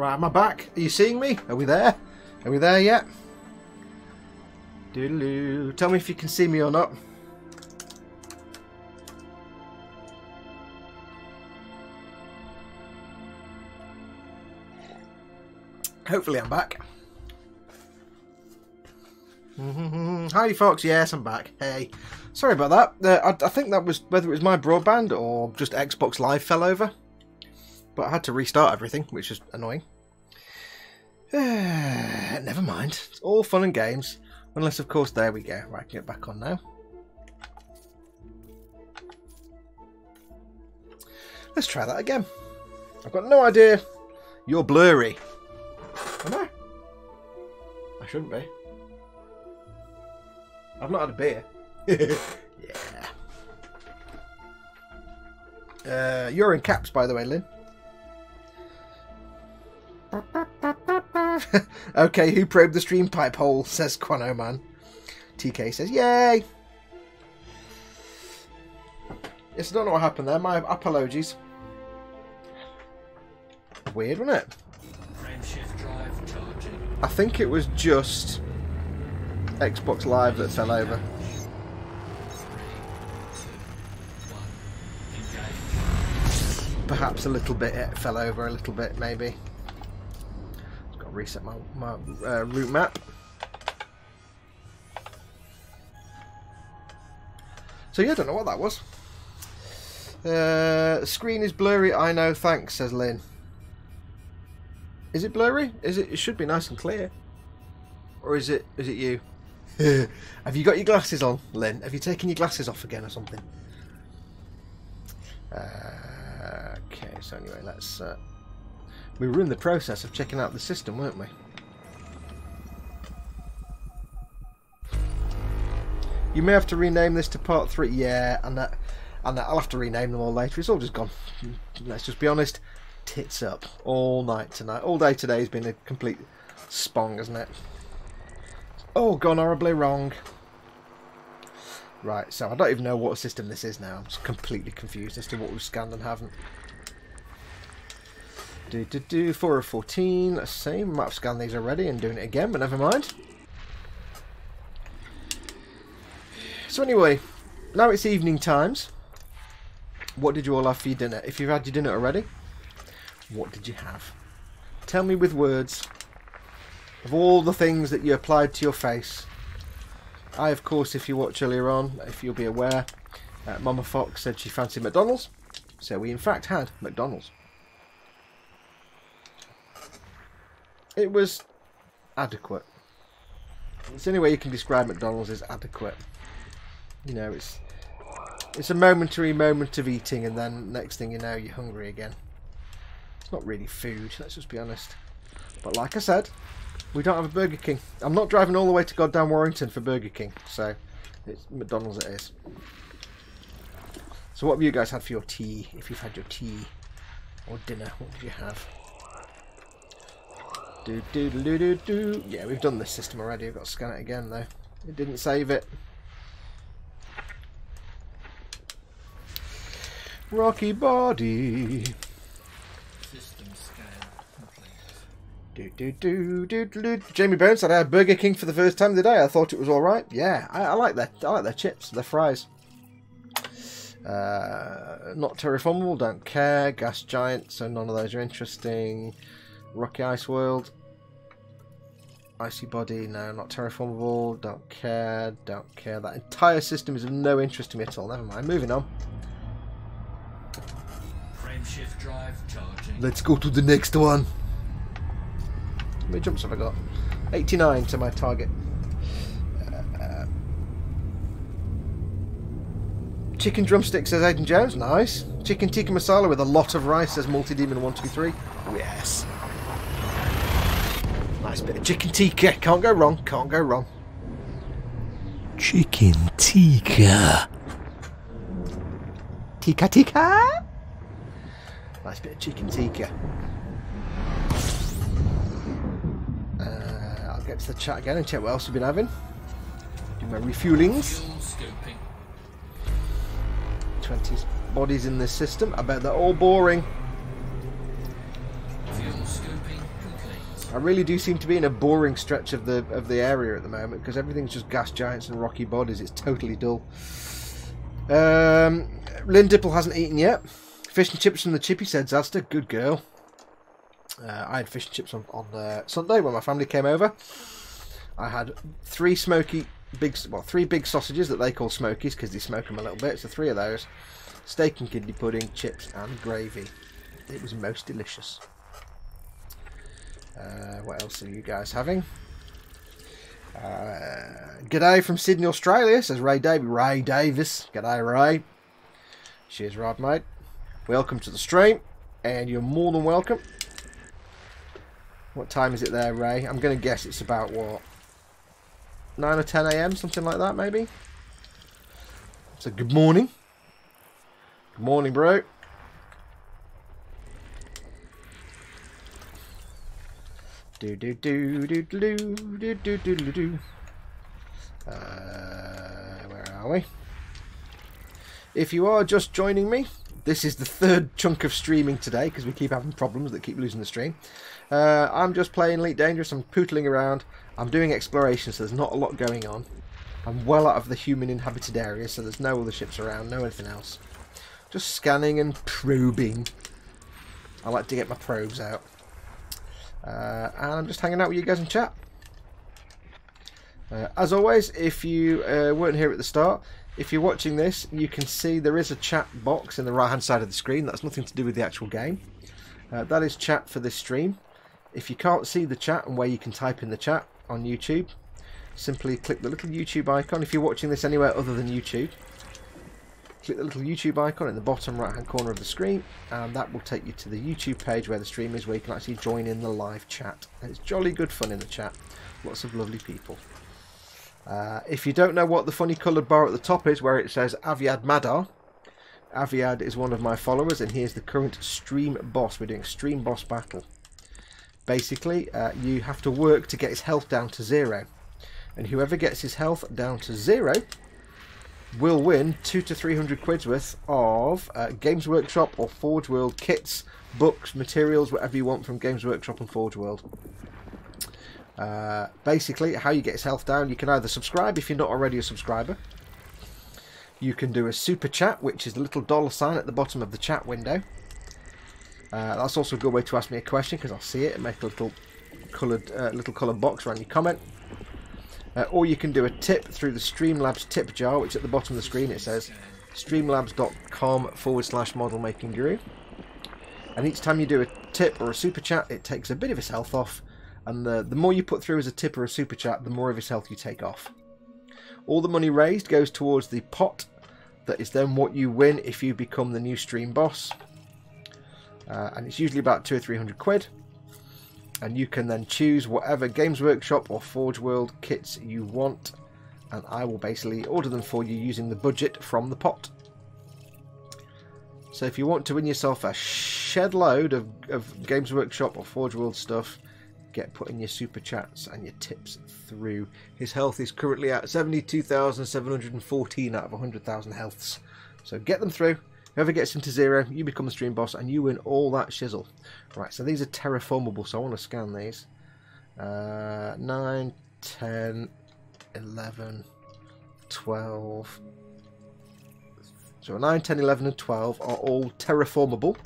Right, am I back? Are you seeing me? Are we there? Are we there yet? Doodaloo. Tell me if you can see me or not. Hopefully I'm back. Hi Fox, yes I'm back. Hey. Sorry about that. I think that was whether it was my broadband or just Xbox Live fell over. But I had to restart everything, which is annoying. Never mind. It's all fun and games. Unless, of course, there we go. Right, get back on now. Let's try that again. I've got no idea. You're blurry. Am I? I shouldn't be. I've not had a beer. Yeah. You're in caps, by the way, Lynn. Okay, who probed the stream pipe hole, says Quano Man. TK says, yay! Yes, I don't know what happened there. My apologies. Weird, wasn't it? I think it was just Xbox Live that fell over. Perhaps a little bit, it fell over a little bit, maybe. Reset my route map. So yeah, I don't know what that was. Screen is blurry, I know, thanks, says Lynn. Is it blurry? Is it? It should be nice and clear. Or is it you? Have you got your glasses on, Lynn? Have you taken your glasses off again or something? Okay, so anyway, let's... we were in the process of checking out the system, weren't we? You may have to rename this to part 3. Yeah, and that I'll have to rename them all later. It's all just gone. Let's just be honest. Tits up all night tonight. All day today has been a complete spong, hasn't it? Oh, gone horribly wrong. Right, so I don't even know what system this is now. I'm just completely confused as to what we've scanned and haven't. 4 of 14, same map scan these already and doing it again, but never mind. So anyway, now it's evening times. What did you all have for your dinner? If you've had your dinner already, what did you have? Tell me with words of all the things that you applied to your face. I, of course, if you watch earlier on, if you'll be aware, Mama Fox said she fancied McDonald's, so we in fact had McDonald's. It was adequate. It's the only way you can describe McDonald's is adequate. You know, it's a momentary moment of eating and then next thing you know, you're hungry again. It's not really food, let's just be honest. But like I said, we don't have a Burger King. I'm not driving all the way to goddamn Warrington for Burger King, so it's McDonald's it is. So what have you guys had for your tea? If you've had your tea or dinner, what did you have? Yeah, we've done this system already. I've got to scan it again, though. It didn't save it. Rocky body. System scan complete. Jamie Burns said I had Burger King for the first time today. I thought it was all right. Yeah, I like that. I like their chips, their fries. Not terraformable. Don't care. Gas giant. So none of those are interesting. Rocky Ice World, Icy Body, no, not terraformable, don't care, don't care. That entire system is of no interest to me at all, never mind, moving on. Frameshift drive charging. Let's go to the next one. How many jumps have I got? 89 to my target. Chicken drumstick, says Aiden Jones, nice. Chicken tikka masala with a lot of rice, says Multi Demon 123, yes. Nice bit of chicken tikka. Can't go wrong. Can't go wrong. Chicken tikka. Tikka tikka. Nice bit of chicken tikka. I'll get to the chat again and check what else we've been having. Do my refuelings. 20 bodies in this system. I bet they're all boring. I really do seem to be in a boring stretch of the area at the moment, because everything's just gas giants and rocky bodies. It's totally dull. Lynn Dipple hasn't eaten yet. Fish and chips from the chippy, said Zasta. Good girl. I had fish and chips on Sunday when my family came over. I had three big sausages that they call smokies because they smoke them a little bit. So three of those. Steak and kidney pudding, chips and gravy. It was most delicious. What else are you guys having? G'day from Sydney, Australia, says Ray Davis. G'day, Ray. Cheers, Rod, mate. Welcome to the stream, and you're more than welcome. What time is it there, Ray? I'm going to guess it's about, what, 9 or 10 a.m., something like that, maybe? So, good morning. Good morning, bro. Where are we? If you are just joining me, this is the third chunk of streaming today because we keep having problems that keep losing the stream. I'm just playing Elite Dangerous. I'm pootling around. I'm doing exploration, so there's not a lot going on. I'm well out of the human inhabited area, so there's no other ships around, no anything else. Just scanning and probing. I like to get my probes out. And I'm just hanging out with you guys in chat. As always, if you weren't here at the start, if you're watching this, you can see there is a chat box in the right hand side of the screen. That's nothing to do with the actual game. That is chat for this stream. If you can't see the chat and where you can type in the chat on YouTube, simply click the little YouTube icon. If you're watching this anywhere other than YouTube, click the little YouTube icon in the bottom right hand corner of the screen, and that will take you to the YouTube page where the stream is, where you can actually join in the live chat. And it's jolly good fun in the chat. Lots of lovely people. If you don't know what the funny coloured bar at the top is, where it says Aviad Madar, Aviad is one of my followers, and he is the current stream boss. We're doing stream boss battle. Basically, you have to work to get his health down to 0. And whoever gets his health down to 0 will win 200 to 300 quid's worth of Games Workshop or Forge World kits, books, materials, whatever you want from Games Workshop and Forge World. Basically, how you get his health down, you can either subscribe if you're not already a subscriber. You can do a super chat, which is the little $ sign at the bottom of the chat window. That's also a good way to ask me a question, because I'll see it and make a little coloured box around your comment. Or you can do a tip through the Streamlabs tip jar, which at the bottom of the screen it says streamlabs.com/modelmakingguru. And each time you do a tip or a super chat, it takes a bit of his health off. And the more you put through as a tip or a super chat, the more of his health you take off. All the money raised goes towards the pot. That is then what you win if you become the new stream boss. And it's usually about 200 or 300 quid. And you can then choose whatever Games Workshop or Forge World kits you want. And I will basically order them for you using the budget from the pot. So if you want to win yourself a shed load of Games Workshop or Forge World stuff, get putting your super chats and your tips through. His health is currently at 72,714 out of 100,000 healths. So get them through. Whoever gets him to 0, you become the stream boss, and you win all that shizzle. Right, so these are terraformable, so I want to scan these. 9, 10, 11, 12. So 9, 10, 11, and 12 are all terraformable.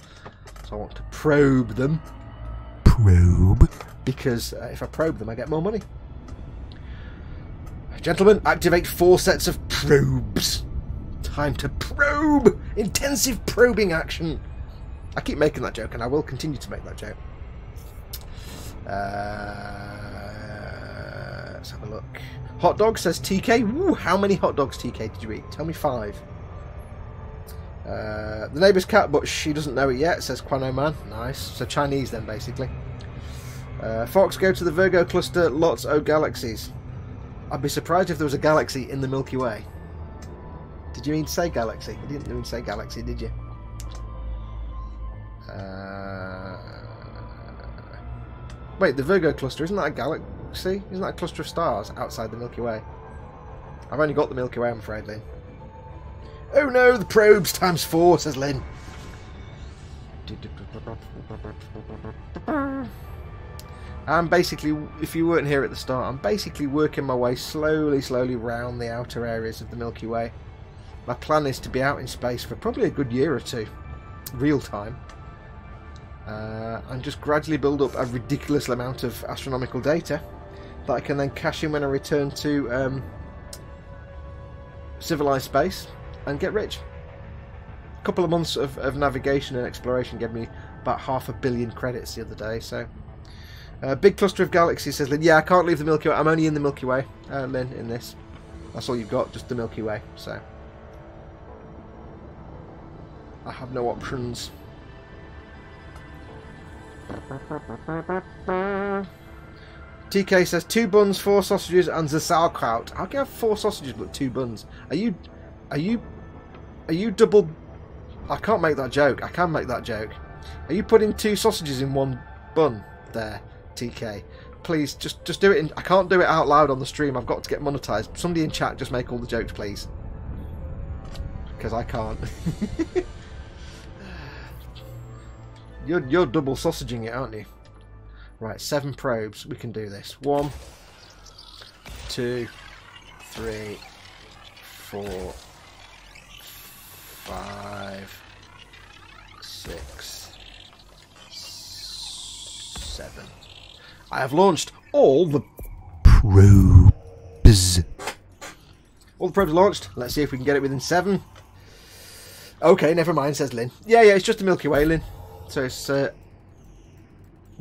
So I want to probe them. Probe. Because if I probe them, I get more money. Gentlemen, activate 4 sets of probes. Time to probe! Intensive probing action! I keep making that joke, and I will continue to make that joke. Let's have a look. Hot dog, says TK. Woo, how many hot dogs, TK, did you eat? Tell me 5. The neighbour's cat, but she doesn't know it yet, says Quano Man. Nice. So Chinese then, basically. Fox, go to the Virgo cluster. Lots of galaxies. I'd be surprised if there was a galaxy in the Milky Way. Did you mean to say galaxy? You didn't mean to say galaxy, did you? Wait, the Virgo cluster, isn't that a galaxy? Isn't that a cluster of stars outside the Milky Way? I've only got the Milky Way, I'm afraid, Lynn. Oh no, the probes ×4, says Lynn. I'm basically, if you weren't here at the start, I'm basically working my way slowly round the outer areas of the Milky Way. My plan is to be out in space for probably a good year or two, real time, and just gradually build up a ridiculous amount of astronomical data that I can then cash in when I return to civilized space and get rich. A couple of months of navigation and exploration gave me about 500 million credits the other day, so... big cluster of galaxies, says Lynn. Yeah, I can't leave the Milky Way. I'm only in the Milky Way, Lynn, in this. That's all you've got, just the Milky Way, so... I have no options. TK says, 2 buns, 4 sausages, and the sauerkraut. How can I have 4 sausages but 2 buns? Are you double... I can't make that joke. I can make that joke. Are you putting 2 sausages in 1 bun there, TK? Please, just do it in... I can't do it out loud on the stream. I've got to get monetized. Somebody in chat, just make all the jokes, please. Because I can't. You're double sausaging it, aren't you? Right, 7 probes. We can do this. 1, 2, 3, 4, 5, 6, 7. I have launched all the probes. All the probes launched. Let's see if we can get it within 7. Okay, never mind, says Lynn. Yeah, it's just the Milky Way, Lynn. So it's,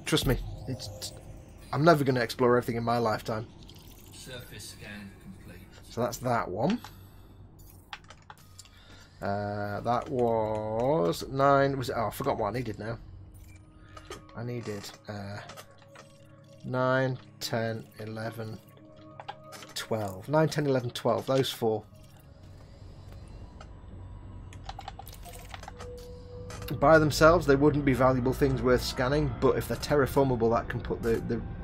trust me, I'm never going to explore everything in my lifetime. Surface scan complete. So that's that one. That was 9. Was it? Oh, I forgot what I needed now. I needed 9, 10, 11, 12. 9, 10, 11, 12. Those 4. By themselves, they wouldn't be valuable things worth scanning, but if they're terraformable, that can put the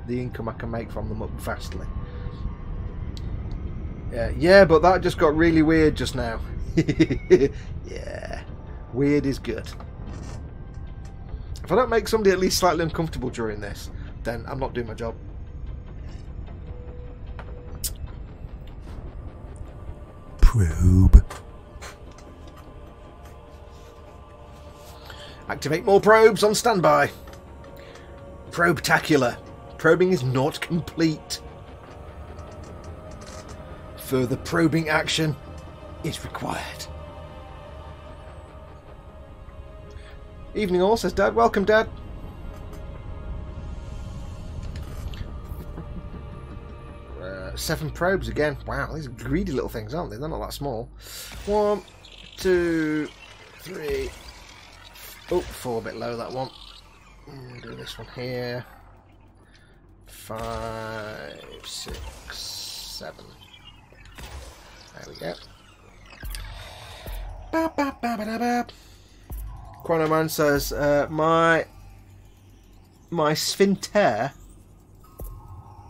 income I can make from them up vastly. Yeah, but that just got really weird just now. Yeah, weird is good. If I don't make somebody at least slightly uncomfortable during this, then I'm not doing my job. Probe. Activate more probes on standby. Probetacular. Probing is not complete. Further probing action is required. Evening all, says Dad. Welcome, Dad. Seven probes again. Wow, these are greedy little things, aren't they? They're not that small. 1, 2, 3... Oh, 4, a bit low, that one. Do this one here. 5, 6, 7. There we go. Quanoman says, my sphincter.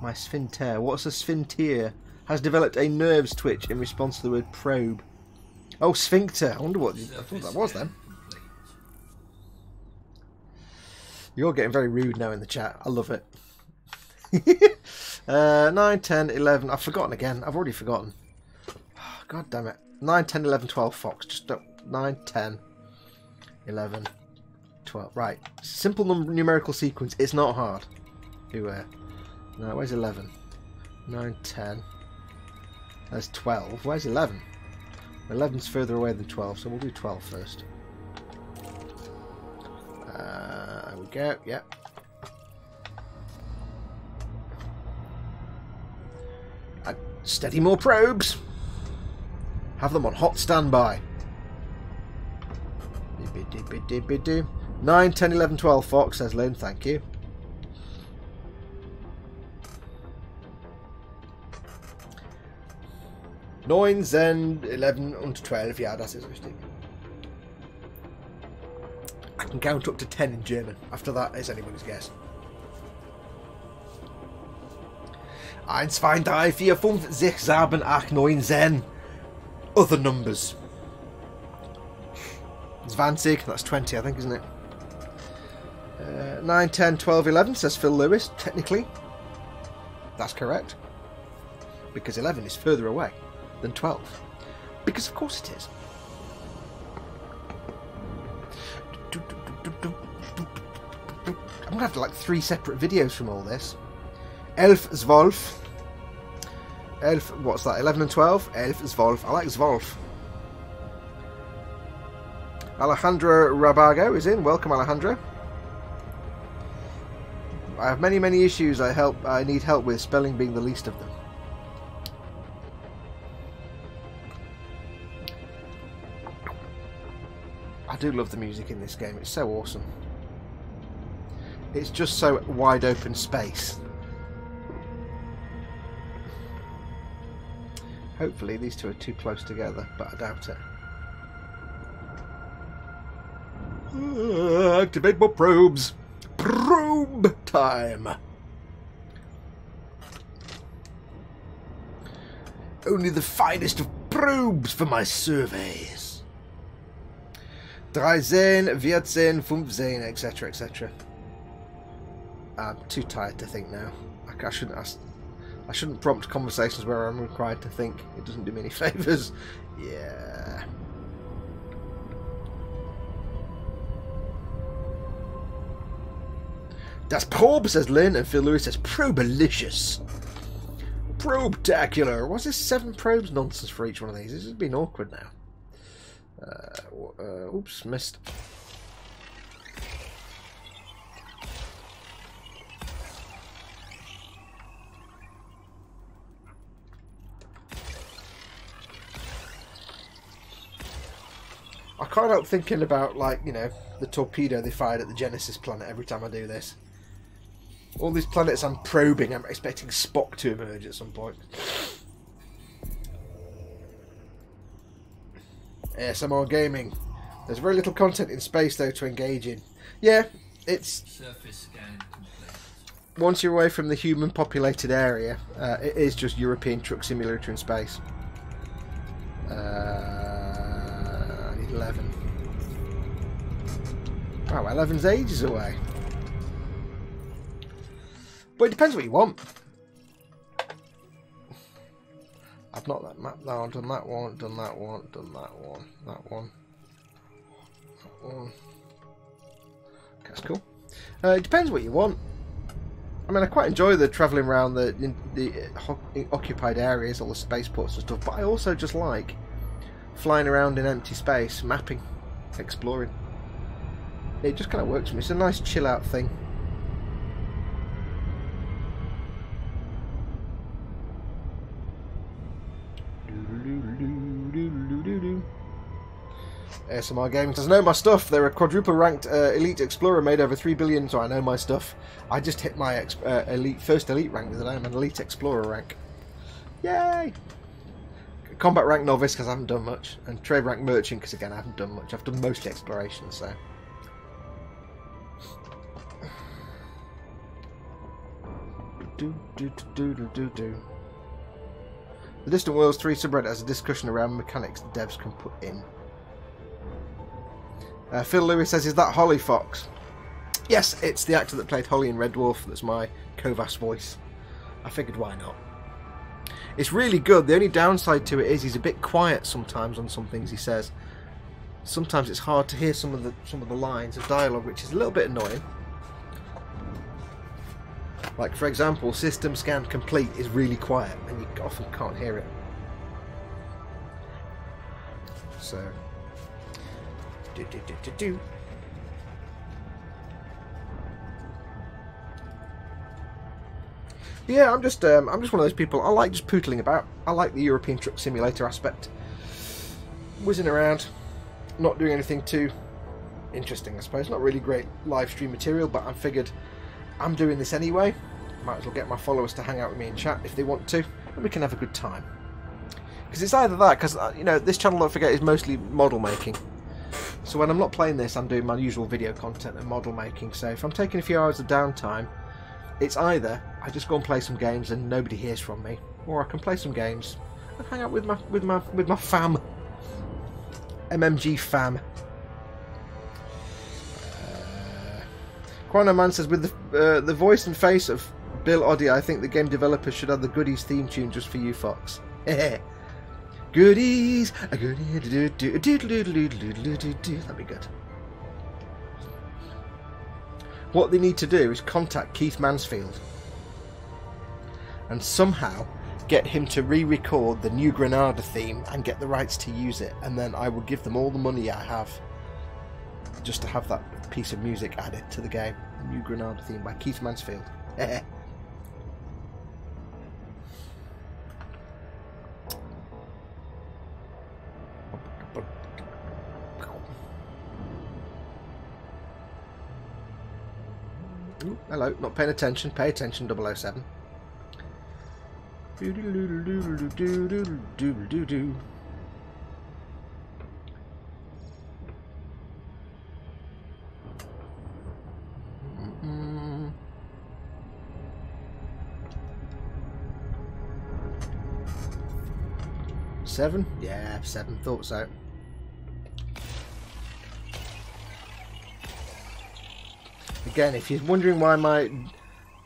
My sphincter. What's a sphincter? Has developed a nerves twitch in response to the word probe. Oh, sphincter. I wonder what I thought that was then. You're getting very rude now in the chat. I love it. 9, 10, 11. I've forgotten again. I've already forgotten. Oh, God damn it. 9, 10, 11, 12, Fox. Just don't. 9, 10, 11, 12. Right. Simple numerical sequence. It's not hard. Beware. No, where's 11? 9, 10. There's 12. Where's 11? 11's further away than 12, so we'll do 12 first. There we go, yep. Steady more probes. Have them on hot standby. 9, 10, 11, 12, Fox, says Lynn, thank you. Nines and 11 and 12, yeah, that's interesting. I can count up to 10 in German. After that, it's anybody's guess. 1, 2, 3, 4, 5, 6, 7, 8, 9, 10. Other numbers. 20, that's 20, I think, isn't it? 9, 10, 12, 11, says Phil Lewis. Technically, that's correct. Because 11 is further away than 12. Because of course it is. I'm going to have like 3 separate videos from all this. 11, 12. 11, what's that? 11 and 12? 11, 12. I like 12. Alejandra Rabago is in. Welcome, Alejandra. I have many issues I need help with, spelling being the least of them. I do love the music in this game. It's so awesome. It's just so wide open space. Hopefully these two are too close together, but I doubt it. Activate more probes. Probe time. Only the finest of probes for my surveys. 13, 14, 15, etc, etc. I'm too tired to think now. I shouldn't ask. I shouldn't prompt conversations where I'm required to think. It doesn't do me any favours. Yeah. That's probe, says Lynn, and Phil Lewis says probelicious. Probetacular. What's this 7 probes nonsense for each one of these? This has been awkward now. Oops, missed. I can't help thinking about, like, you know, the torpedo they fired at the Genesis planet every time I do this. All these planets I'm probing, I'm expecting Spock to emerge at some point. ASMR gaming. There's very little content in space, though, to engage in. Yeah, it's... Surface scan complete. Once you're away from the human-populated area, it is just European Truck Simulator in space. 11. Wow, 11's ages away. But it depends what you want. I've not that map now. I've done that one, done that one, done that one, that one, that one. That's cool. It depends what you want. I mean, I quite enjoy the travelling around the occupied areas, all the spaceports and stuff. But I also just like flying around in empty space, mapping, exploring. It just kind of works for me. It's a nice chill out thing. ASMR Gaming says, I know my stuff. They're a quadruple ranked elite explorer, made over 3 billion, so I know my stuff. I just hit my first elite rank today. I'm an elite explorer rank. Yay! Combat rank novice because I haven't done much, and trade rank merchant because again I haven't done much. I've done mostly exploration, so. The Distant Worlds 3 subreddit has a discussion around mechanics the devs can put in. Phil Lewis says, is that Holly Fox? Yes, it's the actor that played Holly in Red Dwarf. That's my Kovas voice. I figured, why not? It's really good. The only downside to it is he's a bit quiet sometimes on some things he says. Sometimes it's hard to hear some of the lines of dialogue, which is a little bit annoying. Like, for example, system scan complete is really quiet and you often can't hear it. So do. Yeah, I'm just one of those people. I like just pootling about. I like the European Truck Simulator aspect. Whizzing around, not doing anything too interesting, I suppose. Not really great live stream material, but I figured I'm doing this anyway. Might as well get my followers to hang out with me in chat if they want to, and we can have a good time. Because it's either that, because you know, this channel, don't forget, is mostly model making. So when I'm not playing this, I'm doing my usual video content and model making. So if I'm taking a few hours of downtime, it's either I just go and play some games and nobody hears from me, or I can play some games and hang out with my fam, MMG fam. Quanomancer's with the voice and face of Bill Oddie. I think the game developers should add the Goodies theme tune just for you, Fox. Goodies, a goodie, do do do do do do do do. That'd be good. What they need to do is contact Keith Mansfield and somehow get him to re-record the new Granada theme and get the rights to use it, and then I will give them all the money I have just to have that piece of music added to the game. The new Granada theme by Keith Mansfield. Ooh, hello, not paying attention. Pay attention, 007. Seven? Yeah, seven. Thought so. Again, if you're wondering why my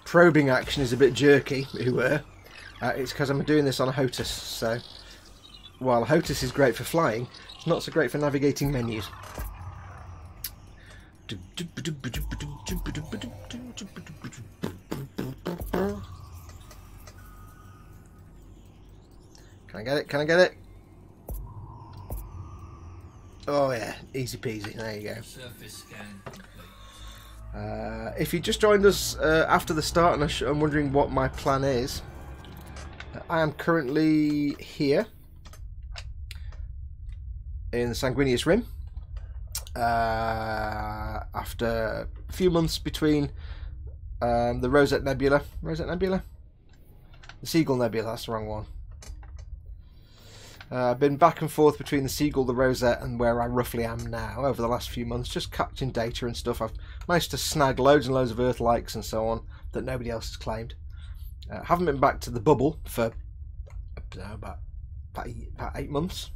probing action is a bit jerky, it's because I'm doing this on a HOTAS, so while HOTAS is great for flying, it's not so great for navigating menus. Can I get it? Can I get it? Oh yeah, easy peasy, there you go. Surface scan. If you just joined us after the start and I'm wondering what my plan is, I am currently here in the Sanguineous Rim after a few months between the Rosette Nebula, the Seagull Nebula, that's the wrong one. I've been back and forth between the Seagull, the Rosette and where I roughly am now over the last few months, just capturing data and stuff. I've managed to snag loads and loads of Earth likes and so on that nobody else has claimed. Haven't been back to the bubble for about 8 months.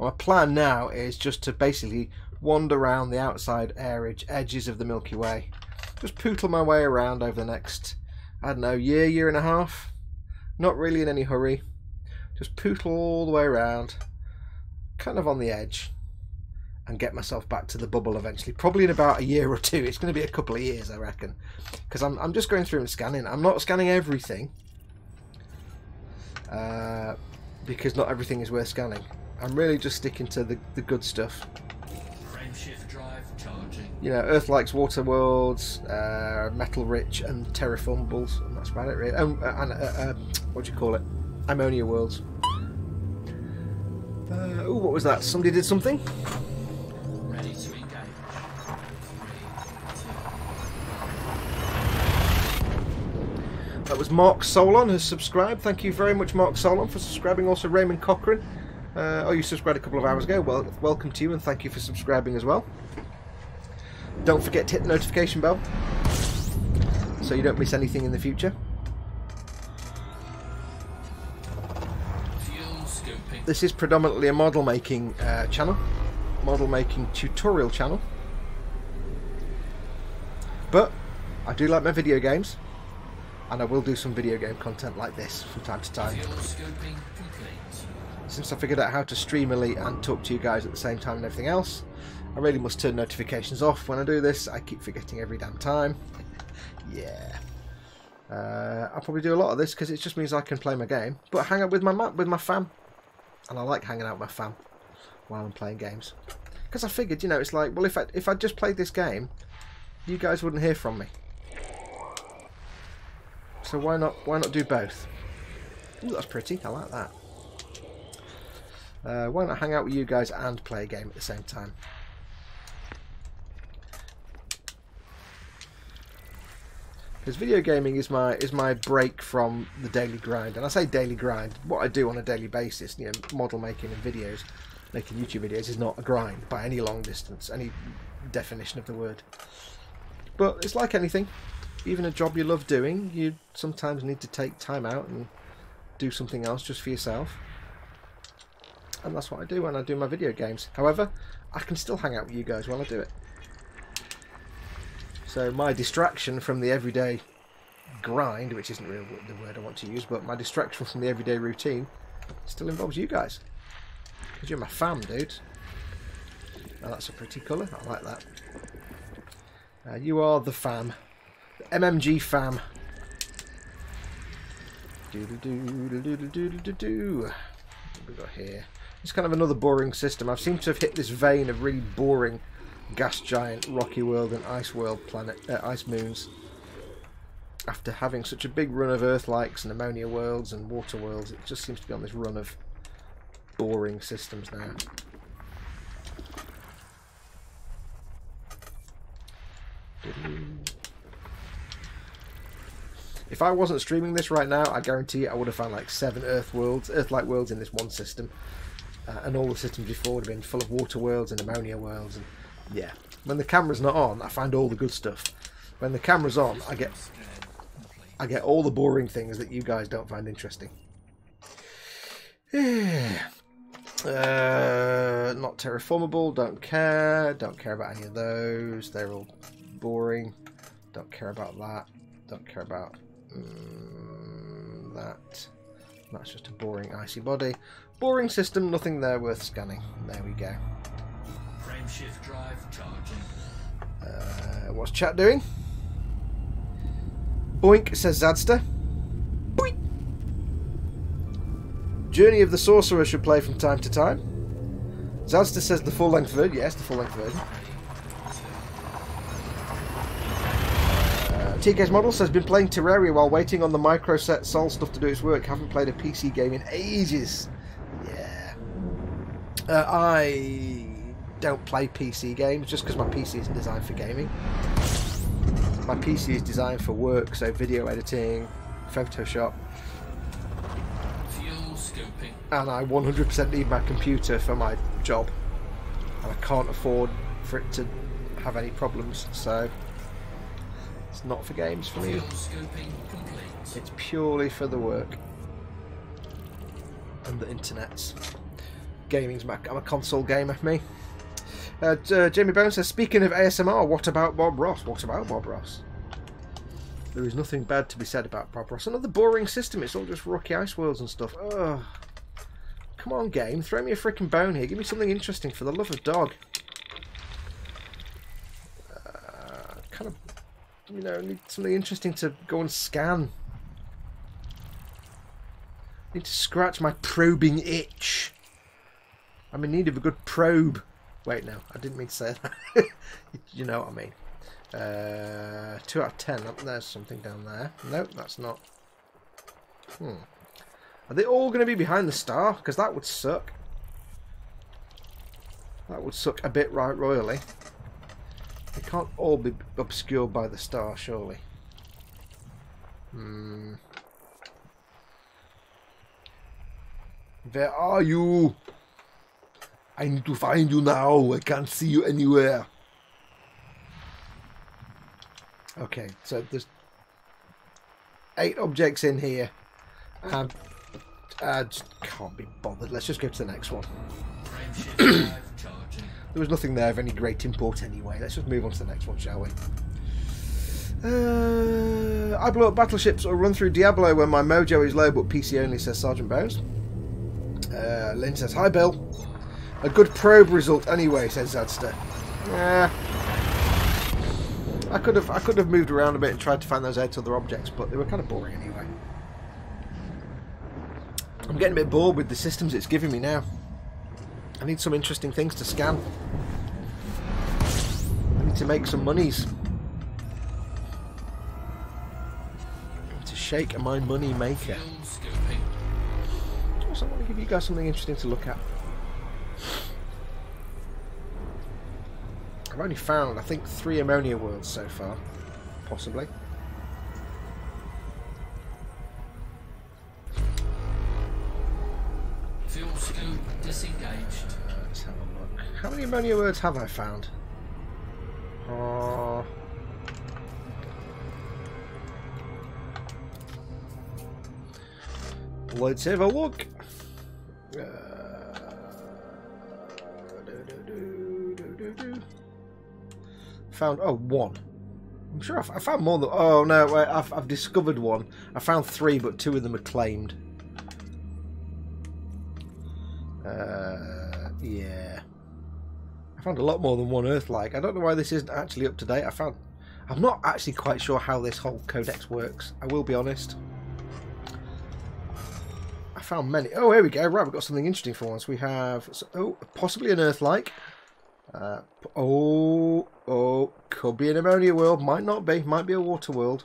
My plan now is just to basically wander around the outside edges of the Milky Way. Just poodle my way around over the next, I don't know, year, year and a half. Not really in any hurry. Just poodle all the way around, kind of on the edge, and get myself back to the bubble eventually. Probably in about a year or two. It's going to be a couple of years, I reckon, because I'm just going through and scanning. I'm not scanning everything because not everything is worth scanning. I'm really just sticking to the good stuff. Frameshift drive charging. You know, Earth likes water worlds, metal rich and terraformables, and that's about it really. And what do you call it? Ammonia worlds. Oh, what was that? Somebody did something. Ready to engage. 3, 2, 1. That was Mark Solon who subscribed. Thank you very much, Mark Solon, for subscribing. Also, Raymond Cochran. Oh, you subscribed a couple of hours ago. Well, welcome to you, and thank you for subscribing as well. Don't forget to hit the notification bell so you don't miss anything in the future. This is predominantly a model making channel, model making tutorial channel, but I do like my video games and I will do some video game content like this from time to time. Since I figured out how to stream Elite and talk to you guys at the same time and everything else, I really must turn notifications off when I do this. I keep forgetting every damn time. Yeah. I'll probably do a lot of this because it just means I can play my game, but hang out with my fam. And I like hanging out with my fam while I'm playing games. Because I figured, you know, it's like, well, if I just played this game, you guys wouldn't hear from me. So why not do both? Ooh, that's pretty. I like that. Why not hang out with you guys and play a game at the same time? Because video gaming is my break from the daily grind, and I say daily grind. What I do on a daily basis, you know, model making and videos, making YouTube videos, is not a grind by any long distance, any definition of the word. But it's like anything, even a job you love doing, you sometimes need to take time out and do something else just for yourself. And that's what I do when I do my video games. However, I can still hang out with you guys while I do it. So my distraction from the everyday grind, which isn't really the word I want to use, but my distraction from the everyday routine still involves you guys. Because you're my fam, dudes. Oh, that's a pretty colour. I like that. You are the fam. The MMG fam. Do-do-do-do-do-do-do-do. What have we got here? It's kind of another boring system. I've seemed to have hit this vein of really boring gas giant, rocky world and ice world planet, ice moons. After having such a big run of Earth-likes and ammonia worlds and water worlds, it just seems to be on this run of boring systems now. If I wasn't streaming this right now, I guarantee you I would have found like 7 Earth worlds, Earth-like worlds in this one system. And all the systems before would have been full of water worlds and ammonia worlds. And yeah, when the camera's not on, I find all the good stuff. When the camera's on, I get all the boring things that you guys don't find interesting. Not terraformable. Don't care. Don't care about any of those. They're all boring. Don't care about that. Don't care about that. That's just a boring icy body. Boring system. Nothing there worth scanning. There we go. Frameshift drive charging. What's chat doing? Boink, says Zadster. Boink! Journey of the Sorcerer should play from time to time. Zadster says the full-length version. Yes, the full-length version. TK's Model says, been playing Terraria while waiting on the microset Sol stuff to do its work. Haven't played a PC game in ages. Yeah. I don't play PC games just because my PC isn't designed for gaming. My PC is designed for work, so video editing, Photoshop. Fuel scoping. And I 100% need my computer for my job. And I can't afford for it to have any problems, so it's not for games for me. It's purely for the work. And the internets. Gaming's my... I'm a console gamer, me. Jamie Bones says, speaking of ASMR, what about Bob Ross? What about Bob Ross? There is nothing bad to be said about Bob Ross. Another boring system. It's all just rocky ice worlds and stuff. Ugh. Come on, game. Throw me a freaking bone here. Give me something interesting for the love of dog. Kind of, you know, need something interesting to go and scan. Need to scratch my probing itch. I'm in need of a good probe. Wait, no, I didn't mean to say that. You know what I mean. 2 out of 10. Oh, there's something down there. Nope, that's not. Are they all going to be behind the star? Because that would suck. That would suck a bit right royally. They can't all be obscured by the star, surely. Where are you? I need to find you now. I can't see you anywhere. Okay, so there's 8 objects in here. I just can't be bothered. Let's just go to the next one. There was nothing there of any great import anyway. Let's just move on to the next one, shall we? I blow up battleships or run through Diablo when my mojo is low, but PC only, says Sergeant Bones. Lynn says, hi, Bill. A good probe result anyway, says Zadster. Yeah. I could have moved around a bit and tried to find those 8 other objects, but they were kind of boring anyway. I'm getting a bit bored with the systems it's giving me now. I need some interesting things to scan. I need to make some monies. I need to shake my money maker. Also, I want to give you guys something interesting to look at. I've only found, I think, 3 ammonia worlds so far, possibly. Fuel scoop disengaged. Let's have a look. How many ammonia worlds have I found? Let's have a look. Found 1. I'm sure I found more than... Oh, no, I've discovered one. I found three, but two of them are claimed. Yeah. I found a lot more than one Earth-like. I don't know why this isn't actually up to date. I'm not actually quite sure how this whole codex works. I will be honest. I found many. Oh, here we go. Right, we've got something interesting for once. We have... Oh, possibly an Earth-like. Oh, could be an ammonia world. Might not be. Might be a water world.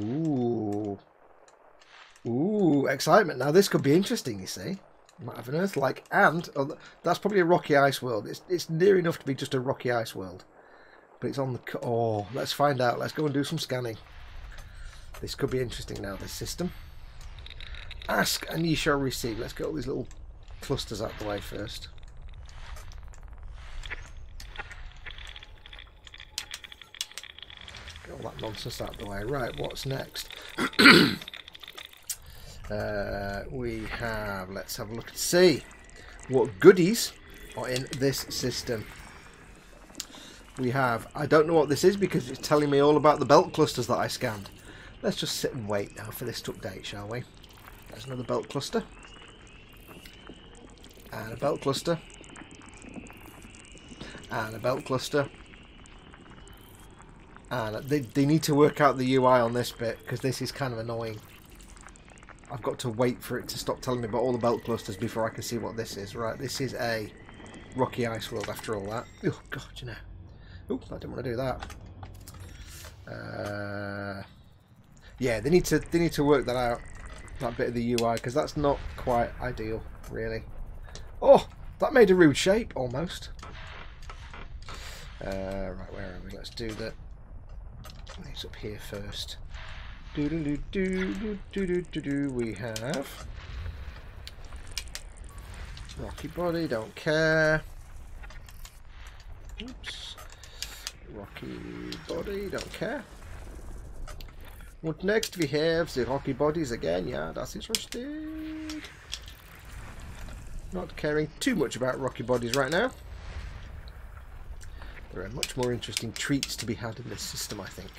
Ooh. Ooh, excitement. Now, this could be interesting, you see. Might have an Earth-like. And oh, that's probably a rocky ice world. It's near enough to be just a rocky ice world. But it's on the... Oh, let's find out. Let's go and do some scanning. This could be interesting now, this system. Ask and ye shall receive. Let's get all these little clusters out of the way first. Get all that nonsense out of the way. Right, what's next? We have... Let's have a look and see what goodies are in this system. We have, I don't know what this is because it's telling me all about the belt clusters that I scanned. Let's just sit and wait now for this to update, shall we? There's another belt cluster. And a belt cluster. And a belt cluster. And they need to work out the UI on this bit because this is kind of annoying. I've got to wait for it to stop telling me about all the belt clusters before I can see what this is. Right, this is a rocky ice world after all that. Oh, God, you know. Oops, I didn't want to do that. Yeah, they need to work that out, that bit of the UI, because that's not quite ideal, really. Oh, that made a rude shape almost. Right, where are we? Let's do the these up here first. We have rocky body. Don't care. Oops. Rocky body, don't care. What next? We have the rocky bodies again. Yeah, that's interesting. Not caring too much about rocky bodies right now. There are much more interesting treats to be had in this system, I think.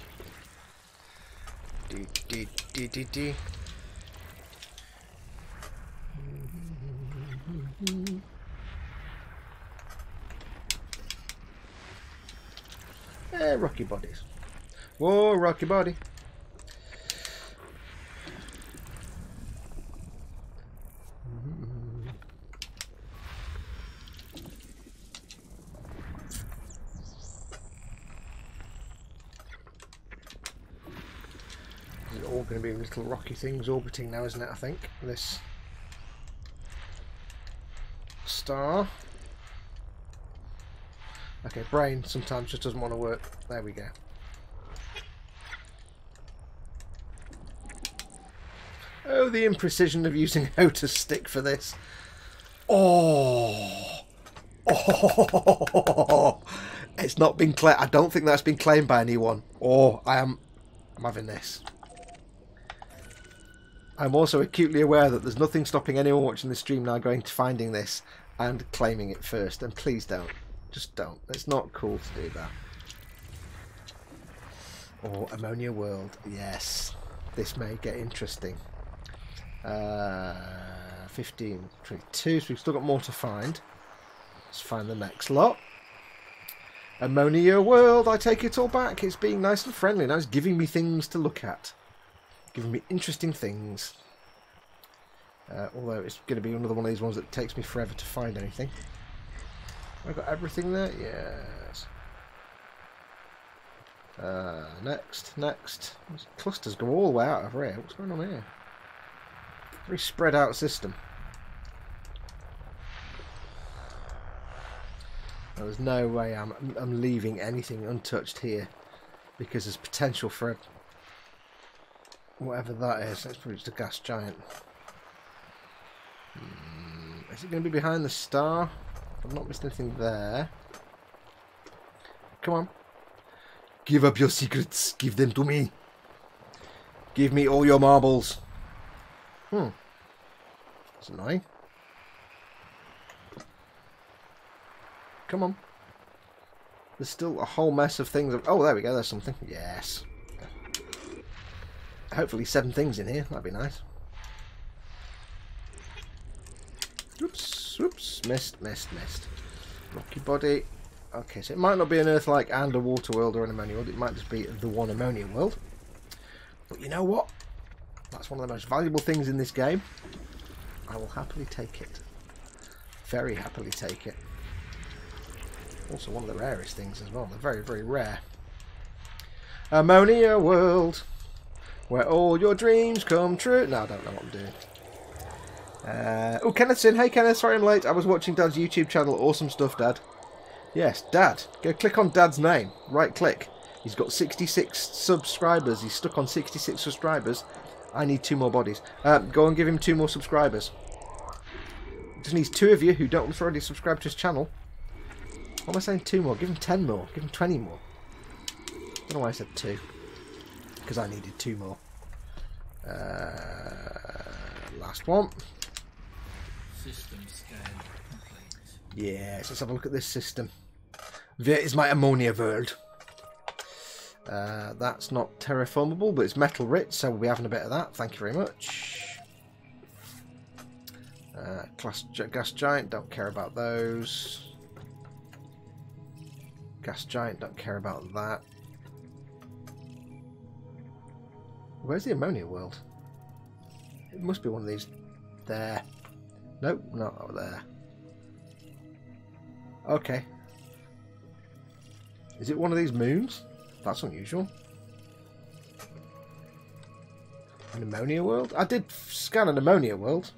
Rocky bodies. Whoa, rocky body. It's all going to be little rocky things orbiting now, isn't it? I think this star. Okay, brain sometimes just doesn't want to work. There we go. Oh, the imprecision of using HOTAS stick for this. Oh! Oh! It's not been claimed. I don't think that's been claimed by anyone. Oh, I'm having this. I'm also acutely aware that there's nothing stopping anyone watching the stream now going to finding this and claiming it first. And please don't. Just don't. It's not cool to do that. Or ammonia world. Yes. This may get interesting. 15, 22. So we've still got more to find. Let's find the next lot. Ammonia world. I take it all back. It's being nice and friendly. Now it's giving me things to look at. Giving me interesting things. Although it's going to be another one of these ones that takes me forever to find anything. I've got everything there? Yes. Next. These clusters go all the way out of here. What's going on here? Very spread out system. Now, there's no way I'm leaving anything untouched here because there's potential for whatever that is. That's probably just a gas giant. Is it going to be behind the star? I've not missed anything there. Come on. Give up your secrets. Give them to me. Give me all your marbles. That's annoying. Come on. There's still a whole mess of things. Oh, there we go. There's something. Yes. Hopefully 7 things in here. That'd be nice. Oops. Oops. Missed. Missed. Missed. Rocky body. Okay, so it might not be an Earth-like and a water world or an ammonia world. It might just be the one ammonia world. But you know what? That's one of the most valuable things in this game. I will happily take it. Very happily take it. Also one of the rarest things as well. They're very, very rare. Ammonia world. Where all your dreams come true. No, I don't know what I'm doing. Oh, Kenneth's in. Hey, Kenneth. Sorry I'm late. I was watching Dad's YouTube channel. Awesome stuff, Dad. Yes, Dad. Go click on Dad's name. Right click. He's got 66 subscribers. He's stuck on 66 subscribers. I need 2 more bodies. Go and give him 2 more subscribers. Just needs 2 of you who don't already subscribe to his channel. What am I saying 2 more? Give him 10 more. Give him 20 more. I don't know why I said 2. Because I needed 2 more. Last one. System scan complete. Yes, let's have a look at this system. There is my ammonia world. That's not terraformable, but it's metal rich, so we'll be having a bit of that. Thank you very much. Class gas giant, don't care about those. Gas giant, don't care about that. Where's the ammonia world? It must be one of these. There. Nope, not over there. Okay. Is it one of these moons? That's unusual. An ammonia world? I did scan an ammonia world.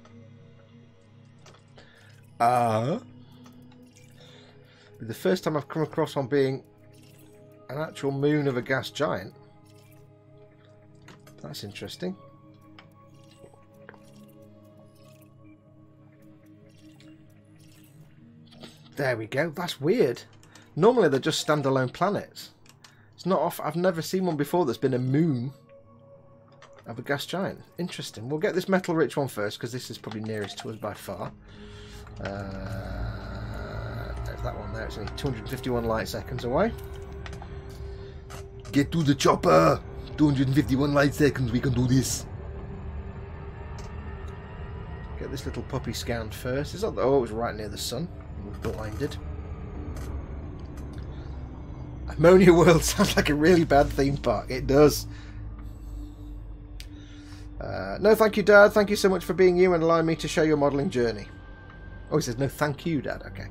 But the first time I've come across on being an actual moon of a gas giant. That's interesting. There we go. That's weird. Normally they're just standalone planets. It's not off. I've never seen one before that's been a moon of a gas giant. Interesting. We'll get this metal rich one first because this is probably nearest to us by far. There's that one there. It's only 251 light seconds away. Get to the chopper. 251 light seconds. We can do this. Get this little puppy scanned first. It's not. Oh, it was right near the sun. Blinded. Ammonia world sounds like a really bad theme park. It does. No thank you, Dad. Thank you so much for being you and allowing me to show your modelling journey. Oh, he says no thank you, Dad. Okay.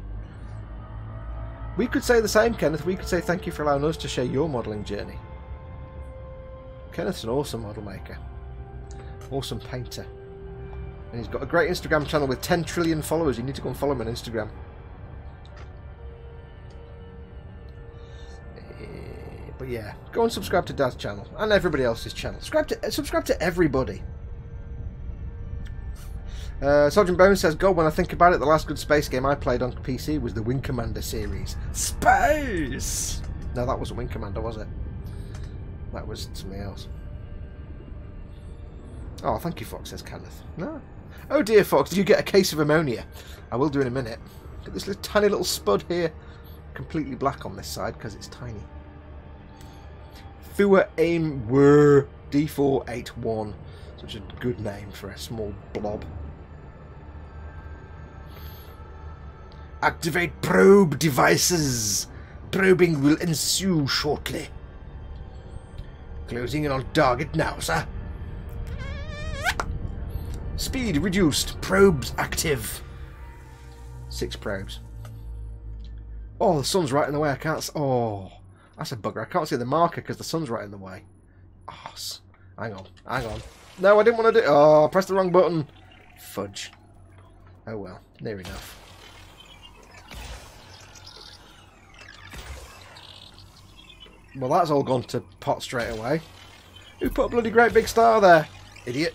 We could say the same, Kenneth. We could say thank you for allowing us to share your modelling journey. Kenneth's an awesome model maker. Awesome painter. And he's got a great Instagram channel with 10 trillion followers. You need to go and follow him on Instagram. But yeah, go and subscribe to Dad's channel and everybody else's channel. Subscribe to everybody. Sergeant Bones says, God, when I think about it, the last good space game I played on PC was the Wing Commander series. Space! No, that wasn't Wing Commander, was it? That was something else. Oh, thank you, Fox, says Kenneth. No. Oh dear, Fox, did you get a case of ammonia? I will do in a minute. Look at this little, tiny little spud here. Completely black on this side because it's tiny. Fua Aim Wur D481. Such a good name for a small blob. Activate probe devices. Probing will ensue shortly. Closing in on target now, sir. Speed reduced. Probes active. 6 probes. Oh, the sun's right in the way. I can't. Oh. That's a bugger. I can't see the marker because the sun's right in the way. Oh, hang on. Hang on. No, I didn't want to do... Oh, I pressed the wrong button. Fudge. Oh, well. Near enough. Well, that's all gone to pot straight away. Who put a bloody great big star there? Idiot.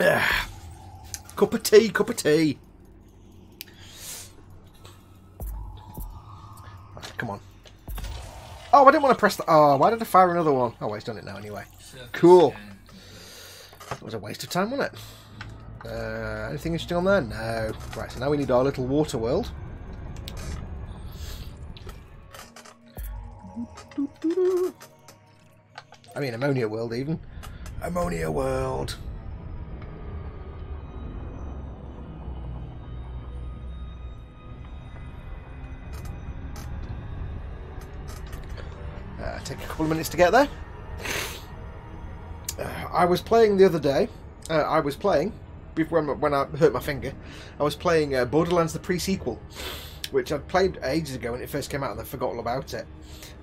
Ugh. Cup of tea. Cup of tea. Come on. Oh, I didn't want to press the... Oh, why did I fire another one? Oh, well, it's done it now anyway. Cool. That was a waste of time, wasn't it? Anything interesting on there? No. Right, so now we need our little water world. I mean, ammonia world, even. Ammonia world! Take a couple of minutes to get there. I was playing the other day. I was playing, when I hurt my finger, I was playing Borderlands the pre-sequel, which I'd played ages ago when it first came out and I'd forgotten all about it.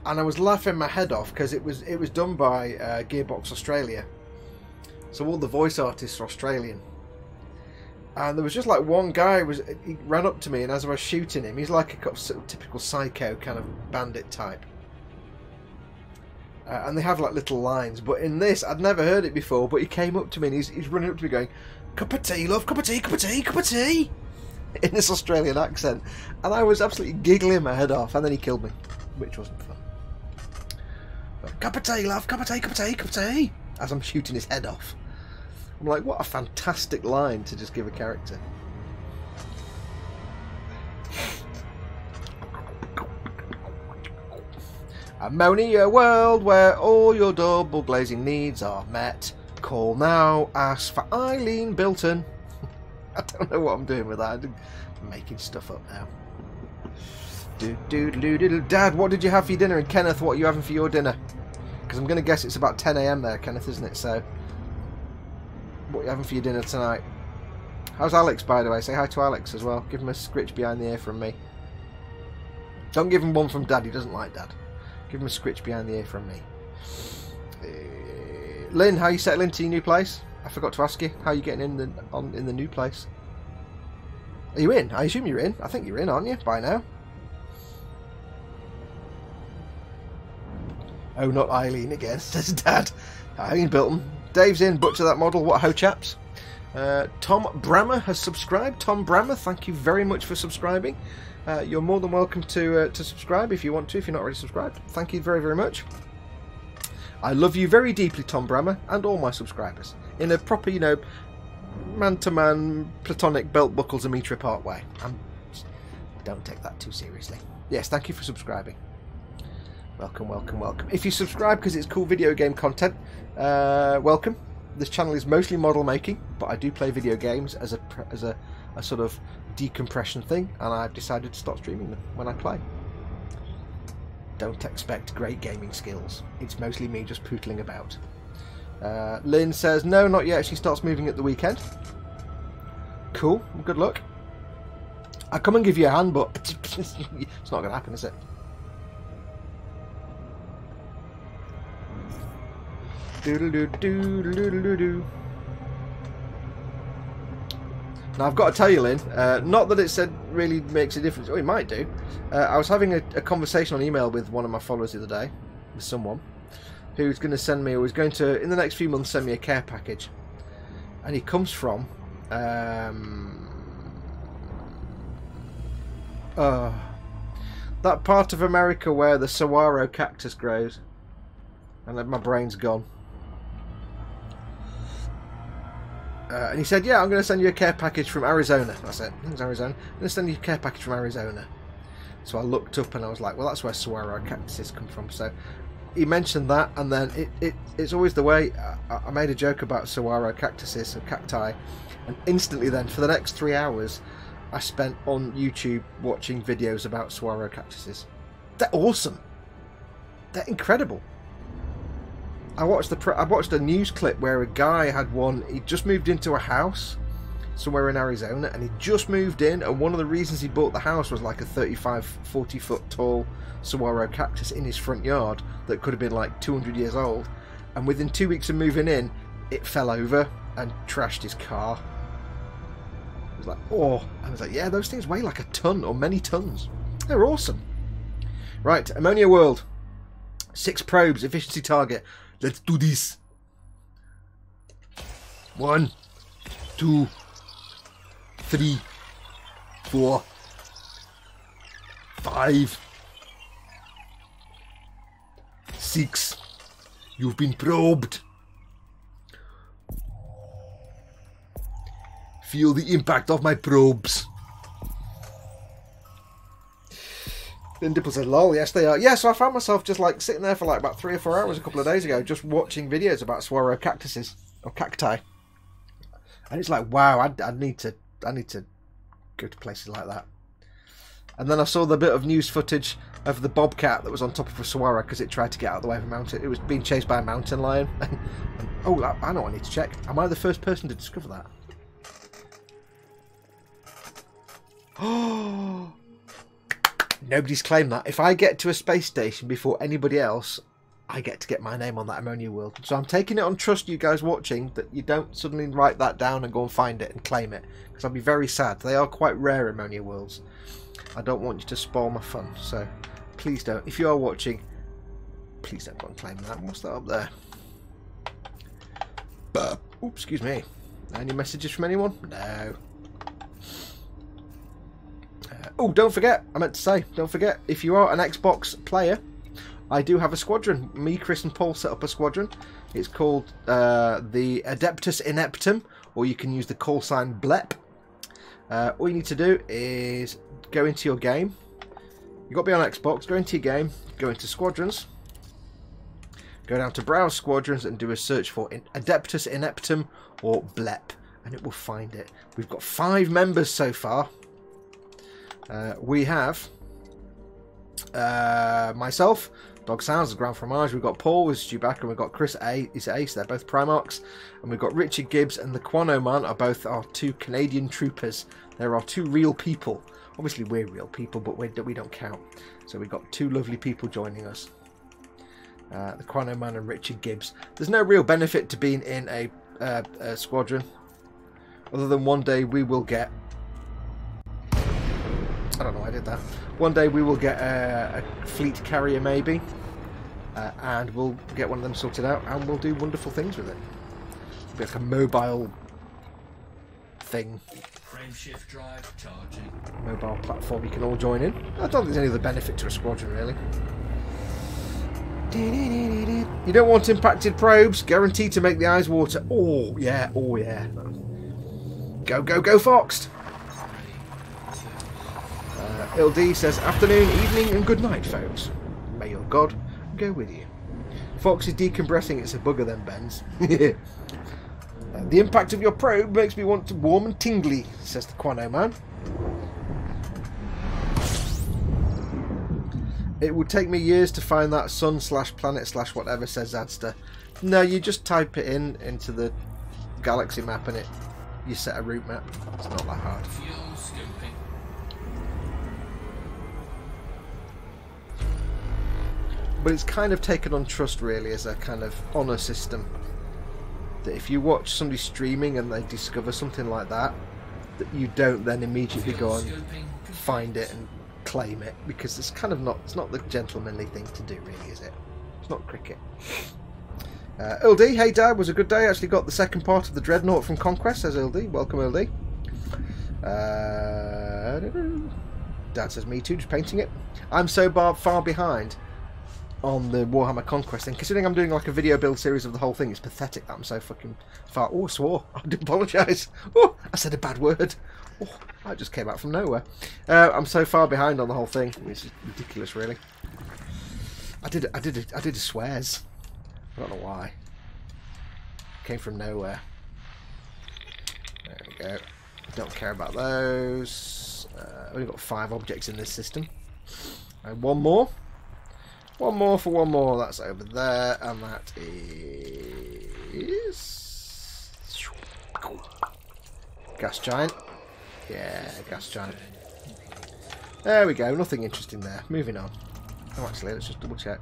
And I was laughing my head off because it was done by Gearbox Australia. So all the voice artists are Australian. And there was just like one guy, he ran up to me, and as I was shooting him, he's like a sort of typical psycho kind of bandit type. And they have like little lines, but in this, I'd never heard it before, but he came up to me and he's running up to me going, "Cup of tea, love, cup of tea, cup of tea, cup of tea," in this Australian accent. And I was absolutely giggling my head off, and then he killed me, which wasn't fun. But, "Cup of tea, love, cup of tea, cup of tea, cup of tea," as I'm shooting his head off. I'm like, what a fantastic line to just give a character. Ammonia world, where all your double glazing needs are met. Call now, ask for Eileen Bilton. I don't know what I'm doing with that. I'm making stuff up now. Dad, what did you have for your dinner? And Kenneth, what are you having for your dinner? Because I'm going to guess it's about 10 AM there, Kenneth, isn't it? So, what are you having for your dinner tonight? How's Alex, by the way? Say hi to Alex as well. Give him a scritch behind the ear from me. Don't give him one from Dad. He doesn't like Dad. Give him a scritch behind the ear from me. Lynn, how are you settling to your new place? I forgot to ask you. How are you getting in the new place? Are you in? I assume you're in. I think you're in, aren't you? By now. Oh, not Eileen again, says Dad. Eileen Bilton. Dave's in. Butcher that model. What ho, chaps? Tom Brammer has subscribed. Tom Brammer, thank you very much for subscribing. You're more than welcome to subscribe if you want to, if you're not already subscribed. Thank you very, very much. I love you very deeply, Tom Brammer, and all my subscribers. In a proper, you know, man-to-man, platonic belt buckles and meter apart way. Don't take that too seriously. Yes, thank you for subscribing. Welcome, welcome, welcome. If you subscribe because it's cool video game content, welcome. This channel is mostly model making, but I do play video games as a sort of decompression thing, and I've decided to start streaming them when I play. Don't expect great gaming skills. It's mostly me just pootling about. Lynn says no, not yet. She starts moving at the weekend. Cool. Well, good luck. I come and give you a hand, but it's not going to happen, is it? Doodle-doo-doo-doo-doo-doo-doo. Now, I've got to tell you, Lynn, not that it really makes a difference. Oh, it might do. I was having a conversation on email with one of my followers the other day, with someone, who's going to send me, or is going to, in the next few months, send me a care package. And he comes from... that part of America where the saguaro cactus grows. And then my brain's gone. And he said, yeah, I'm going to send you a care package from Arizona. That's it. I think it was Arizona. I'm going to send you a care package from Arizona. So I looked up and I was like, well, that's where saguaro cactuses come from. So he mentioned that, and then it's always the way. I made a joke about saguaro cactuses and cacti, and instantly then, for the next 3 hours, I spent on YouTube watching videos about saguaro cactuses. They're awesome. They're incredible. I watched a news clip where a guy had one. He just moved into a house somewhere in Arizona, and he just moved in, and one of the reasons he bought the house was like a 35-40 foot tall saguaro cactus in his front yard that could have been like 200 years old, and within 2 weeks of moving in, it fell over and trashed his car. I was like, oh, and I was like, yeah, those things weigh like a ton or many tons. They're awesome. Right, ammonia world, 6 probes, efficiency target. Let's do this. 1, 2, 3, 4, 5, 6. You've been probed. feel the impact of my probes. Then Dipple said, lol, yes they are. Yeah, so I found myself just like sitting there for like about 3 or 4 hours a couple of days ago, just watching videos about saguaro cactuses or cacti. And it's like, wow, I need to go to places like that. And then I saw the bit of news footage of the bobcat that was on top of a saguaro because it tried to get out of the way of a mountain. It was being chased by a mountain lion. And, oh, I know what I need to check. Am I the first person to discover that? Oh, nobody's claimed that. If I get to a space station before anybody else, I get to get my name on that ammonia world. So I'm taking it on trust, you guys watching, that you don't suddenly write that down and go and find it and claim it, because I'll be very sad. They are quite rare, ammonia worlds. I don't want you to spoil my fun, so please don't. If you are watching, please don't go and claim that. What's that up there? Burp. Oops, excuse me. Any messages from anyone? No. Oh, don't forget, I meant to say, don't forget, if you are an Xbox player, I do have a squadron. Me, Chris and Paul set up a squadron. It's called the Adeptus Ineptum, or you can use the call sign BLEP. All you need to do is go into your game. You've got to be on Xbox. Go into your game. Go into Squadrons. Go down to Browse Squadrons and do a search for Adeptus Ineptum or BLEP, and it will find it. We've got 5 members so far. We have myself, Dog Sounds as Grand Fromage. We've got Paul as Chewbacca. We've got Chris A is Ace. They're both Primarchs. And we've got Richard Gibbs and the Quano Man are both our 2 Canadian troopers. There are 2 real people. Obviously, we're real people, but we don't count. So we've got 2 lovely people joining us. The Quano Man and Richard Gibbs. There's no real benefit to being in a squadron. Other than one day we will get... I don't know why I did that. One day we will get a fleet carrier, maybe. And we'll get one of them sorted out. And we'll do wonderful things with it. It'll be like a mobile... thing. Shift drive charging. Mobile platform, you can all join in. I don't think there's any other benefit to a squadron, really. You don't want impacted probes, guaranteed to make the eyes water. Oh, yeah, oh, yeah. Go, go, go, Foxed! LD says, afternoon, evening, and good night, folks. May your God go with you. Fox is decompressing, it's a bugger then, Benz. The impact of your probe makes me want to warm and tingly, says the Quano Man. It would take me years to find that sun/planet/whatever, says Zadster. No, you just type it in into the galaxy map and you set a route map. It's not that hard. But it's kind of taken on trust, really, as a kind of honour system. That if you watch somebody streaming and they discover something like that, that you don't then immediately go and find it and claim it, because it's kind of not, it's not the gentlemanly thing to do, really, is it? It's not cricket. LD, hey Dad, was a good day. Actually got the second part of the Dreadnought from Conquest, says LD. Welcome, LD. Dad says, me too, just painting it. I'm so far behind on the Warhammer Conquest thing, considering I'm doing like a video build series of the whole thing. It's pathetic that I'm so fucking far. Oh, I swore. I do apologise. Oh, I said a bad word. Oh, that just came out from nowhere. I'm so far behind on the whole thing. It's ridiculous, really. I did a swears. I don't know why. Came from nowhere. There we go. Don't care about those. I've only got 5 objects in this system. And one more. One more for one more. That's over there, and that is Gas Giant. Yeah, Gas Giant. There we go. Nothing interesting there. Moving on. Oh, actually, let's just double check.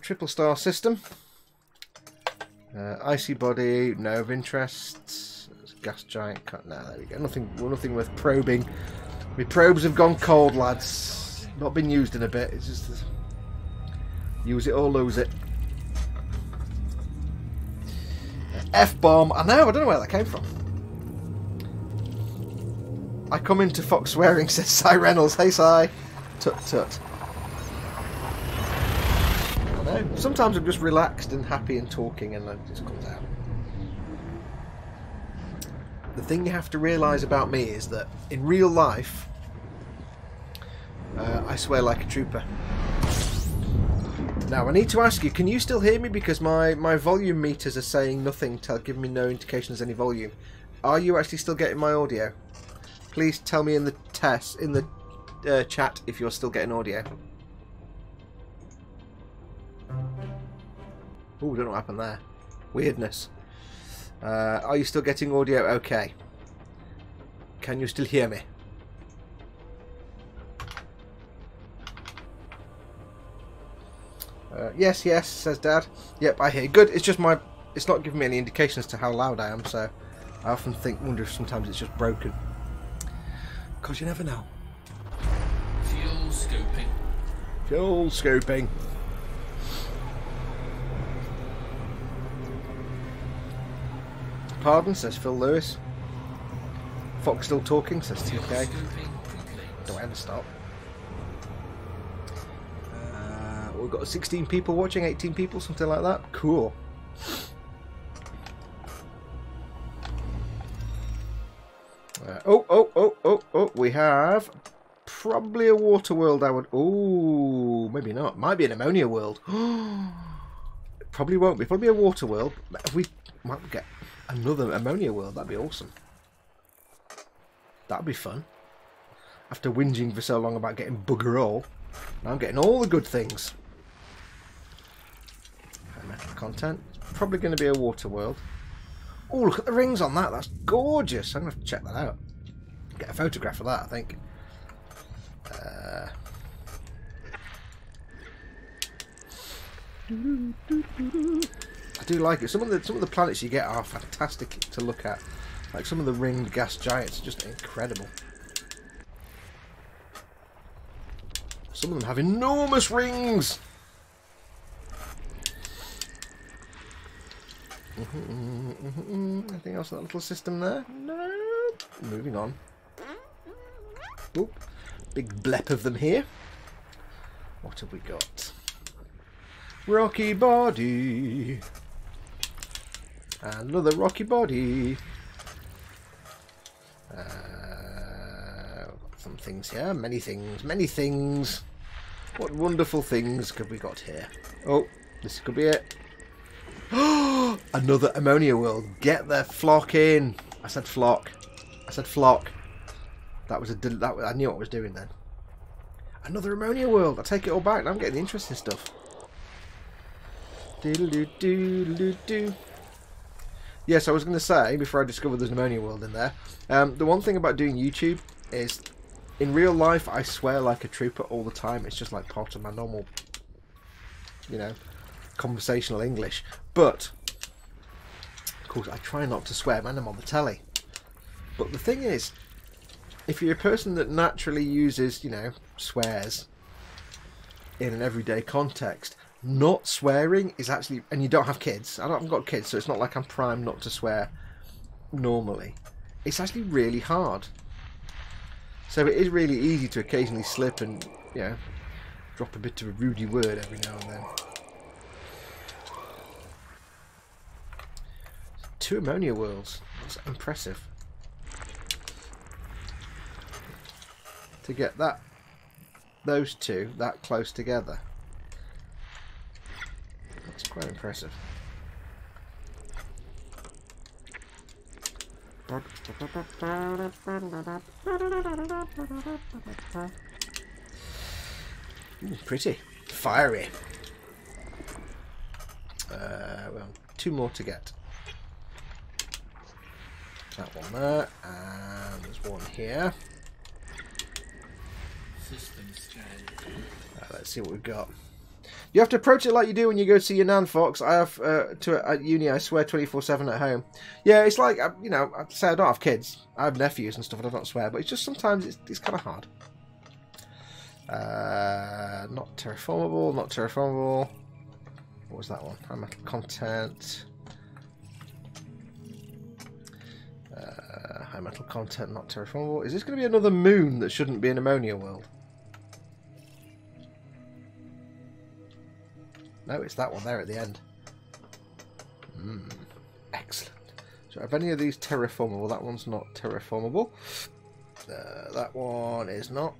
Triple star system. Icy body. No of interest. Gas Giant. No, there we go. Nothing. Well, nothing worth probing. My probes have gone cold, lads. Not been used in a bit. It's just use it or lose it. F-bomb. I know. I don't know where that came from. I come into Fox swearing, says Cy Reynolds. Hey, Cy. Tut, tut. I know. Sometimes I'm just relaxed and happy and talking and it just comes out. the thing you have to realise about me is that in real life, I swear like a trooper. Now, I need to ask you, can you still hear me? Because my volume meters are saying nothing, giving me no indications of any volume. Are you actually still getting my audio? Please tell me in the chat if you're still getting audio. Ooh, don't know what happened there. Weirdness. Are you still getting audio? Okay. Can you still hear me? Yes, yes, says Dad. Yep, I hear. Good. It's just my... It's not giving me any indication as to how loud I am, so I often wonder if sometimes it's just broken. Because you never know. Fuel scoping. Fuel scoping. Pardon, says Phil Lewis. Fox still talking, says TK. Don't ever stop. We've got 16 people watching, 18 people, something like that. Cool. Oh, we have probably a water world. I would... Oh, maybe not. Might be an ammonia world. Probably won't be. Probably a water world. If we might get another ammonia world, that'd be awesome. That'd be fun. After whinging for so long about getting bugger all, now I'm getting all the good things. Content. It's probably going to be a water world. Oh, look at the rings on that. That's gorgeous. I'm going to have to check that out. Get a photograph of that, I think. I do like it. Some of the planets you get are fantastic to look at. Like some of the ringed gas giants are just incredible. Some of them have enormous rings. Anything else in that little system there? No. Moving on. Oop. Big blep of them here. What have we got? Rocky body. Another rocky body. Some things here. Many things. Many things. What wonderful things have we got here? Oh, this could be it. Another ammonia world. Get their flock in. I said flock. I said flock. That was a... I knew what I was doing then. Another ammonia world. I take it all back. Now I'm getting the interesting stuff. Doo-doo-doo-doo-doo. Yes, I was going to say, before I discovered there's an ammonia world in there, the one thing about doing YouTube is, in real life, I swear like a trooper all the time. It's just like part of my normal, you know, conversational English. But, of course, I try not to swear when I'm on the telly. But the thing is, if you're a person that naturally uses, you know, swears in an everyday context, not swearing is actually... And you don't have kids. I haven't got kids, so it's not like I'm primed not to swear normally. It's actually really hard. So it is really easy to occasionally slip and, you know, drop a bit of a rudy word every now and then. 2 ammonia worlds. That's impressive. To get that... Those two that close together. That's quite impressive. Pretty. Fiery. Well, 2 more to get. That one there, and there's one here. Let's see what we've got. You have to approach it like you do when you go see your nan, Fox. I have at uni. I swear 24/7 at home. Yeah, it's like, you know, I say I don't have kids. I have nephews and stuff, and I don't swear. But it's just sometimes it's kind of hard. Not terraformable. Not terraformable. What was that one? High metal content. High metal content, not terraformable. Is this going to be another moon that shouldn't be an ammonia world? No, it's that one there at the end. Excellent. So if any of these terraformable, that one's not terraformable. That one is not.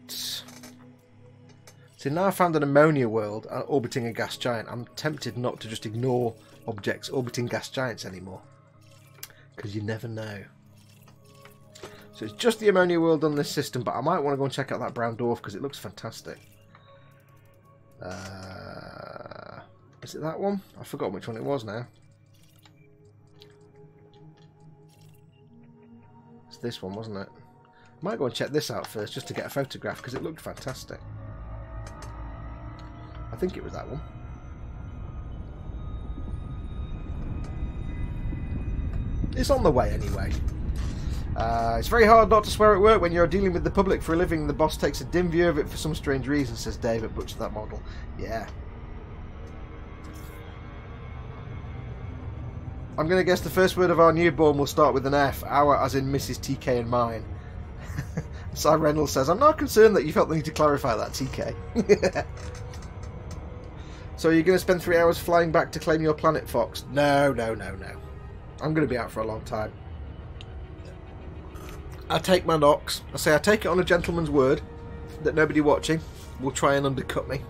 See, now I found an ammonia world orbiting a gas giant. I'm tempted not to just ignore objects orbiting gas giants anymore, because you never know. So it's just the ammonia world on this system, but I might want to go and check out that brown dwarf because it looks fantastic. Is it that one? I forgot which one it was now. It's this one, wasn't it? Might go and check this out first just to get a photograph because it looked fantastic. I think it was that one. It's on the way anyway. It's very hard not to swear at work when you're dealing with the public for a living. The boss takes a dim view of it for some strange reason, says David, butchered that model. Yeah. I'm going to guess the first word of our newborn will start with an F. Our, as in Mrs. TK and mine. Cy Reynolds says, I'm not concerned that you felt the need to clarify that, TK. So are you going to spend 3 hours flying back to claim your planet, Fox? No, no, no, no. I'm going to be out for a long time. I take my knocks. I say I take it on a gentleman's word that nobody watching will try and undercut me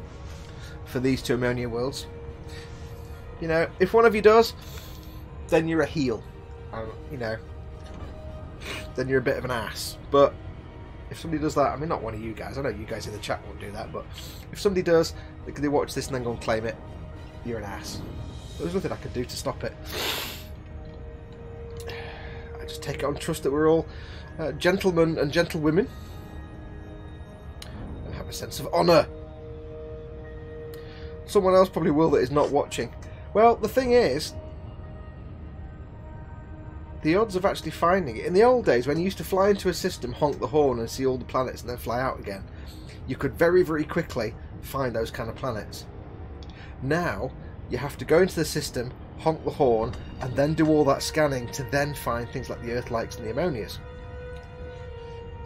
for these two ammonia worlds. You know, if one of you does, then you're a heel. You know, then you're a bit of an ass. But if somebody does that, I mean, not one of you guys. I know you guys in the chat won't do that, but if somebody does, they watch this and then go and claim it, you're an ass. There's nothing I can do to stop it. I just take it on trust that we're all gentlemen and gentlewomen and have a sense of honour. Someone else probably will that is not watching. Well, the thing is, the odds of actually finding it. In the old days, when you used to fly into a system, honk the horn and see all the planets and then fly out again, you could very, very quickly find those kind of planets. Now, you have to go into the system, honk the horn, and then do all that scanning to then find things like the Earthlights and the Ammonias.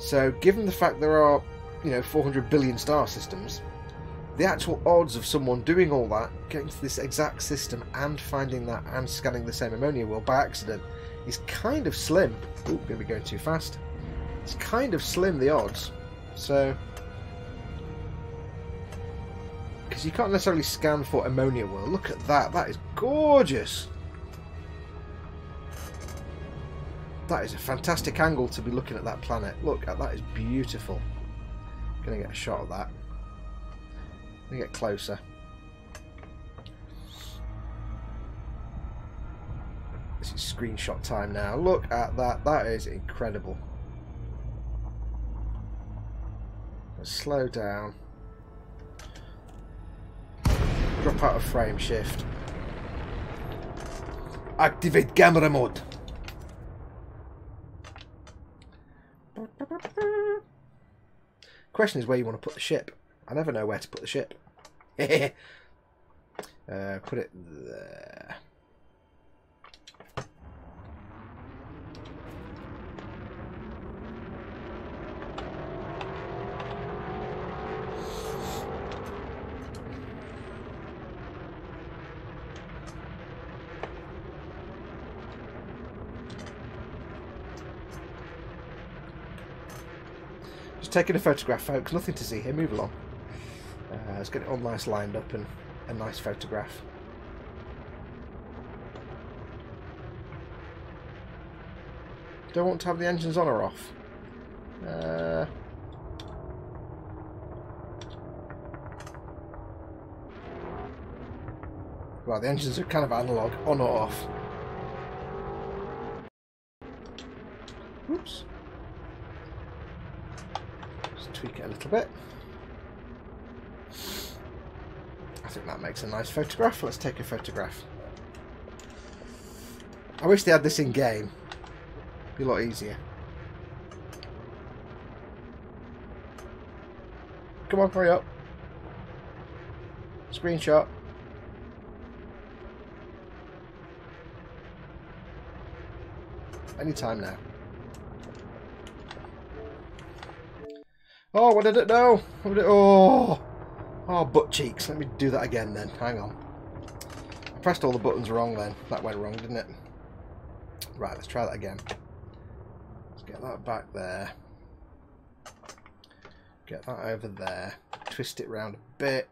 So, given the fact there are, you know, 400 billion star systems, the actual odds of someone doing all that, getting to this exact system and finding that and scanning the same ammonia world by accident, is kind of slim. Ooh, going to be going too fast. It's kind of slim, the odds. So, because you can't necessarily scan for ammonia world. Look at that. That is gorgeous. That is a fantastic angle to be looking at that planet. Look at that. Is beautiful. I'm going to get a shot of that. I'm going to get closer. This is screenshot time now. Look at that. That is incredible. Let's slow down. Drop out of frame shift. Activate camera mode. Question is where you want to put the ship. I never know where to put the ship. Put it there. Taking a photograph, folks. Nothing to see here. Move along. Let's get it all nice lined up and a nice photograph. Don't want to have the engines on or off. Well, the engines are kind of analog, on or off. Whoops. Tweak it a little bit. I think that makes a nice photograph. Let's take a photograph. I wish they had this in game. It'd be a lot easier. Come on, hurry up. Screenshot. Any time now. Oh, what did it know? Oh, oh, butt cheeks. Let me do that again then. Hang on. I pressed all the buttons wrong then. That went wrong, didn't it? Right, let's try that again. Let's get that back there. Get that over there. Twist it round a bit.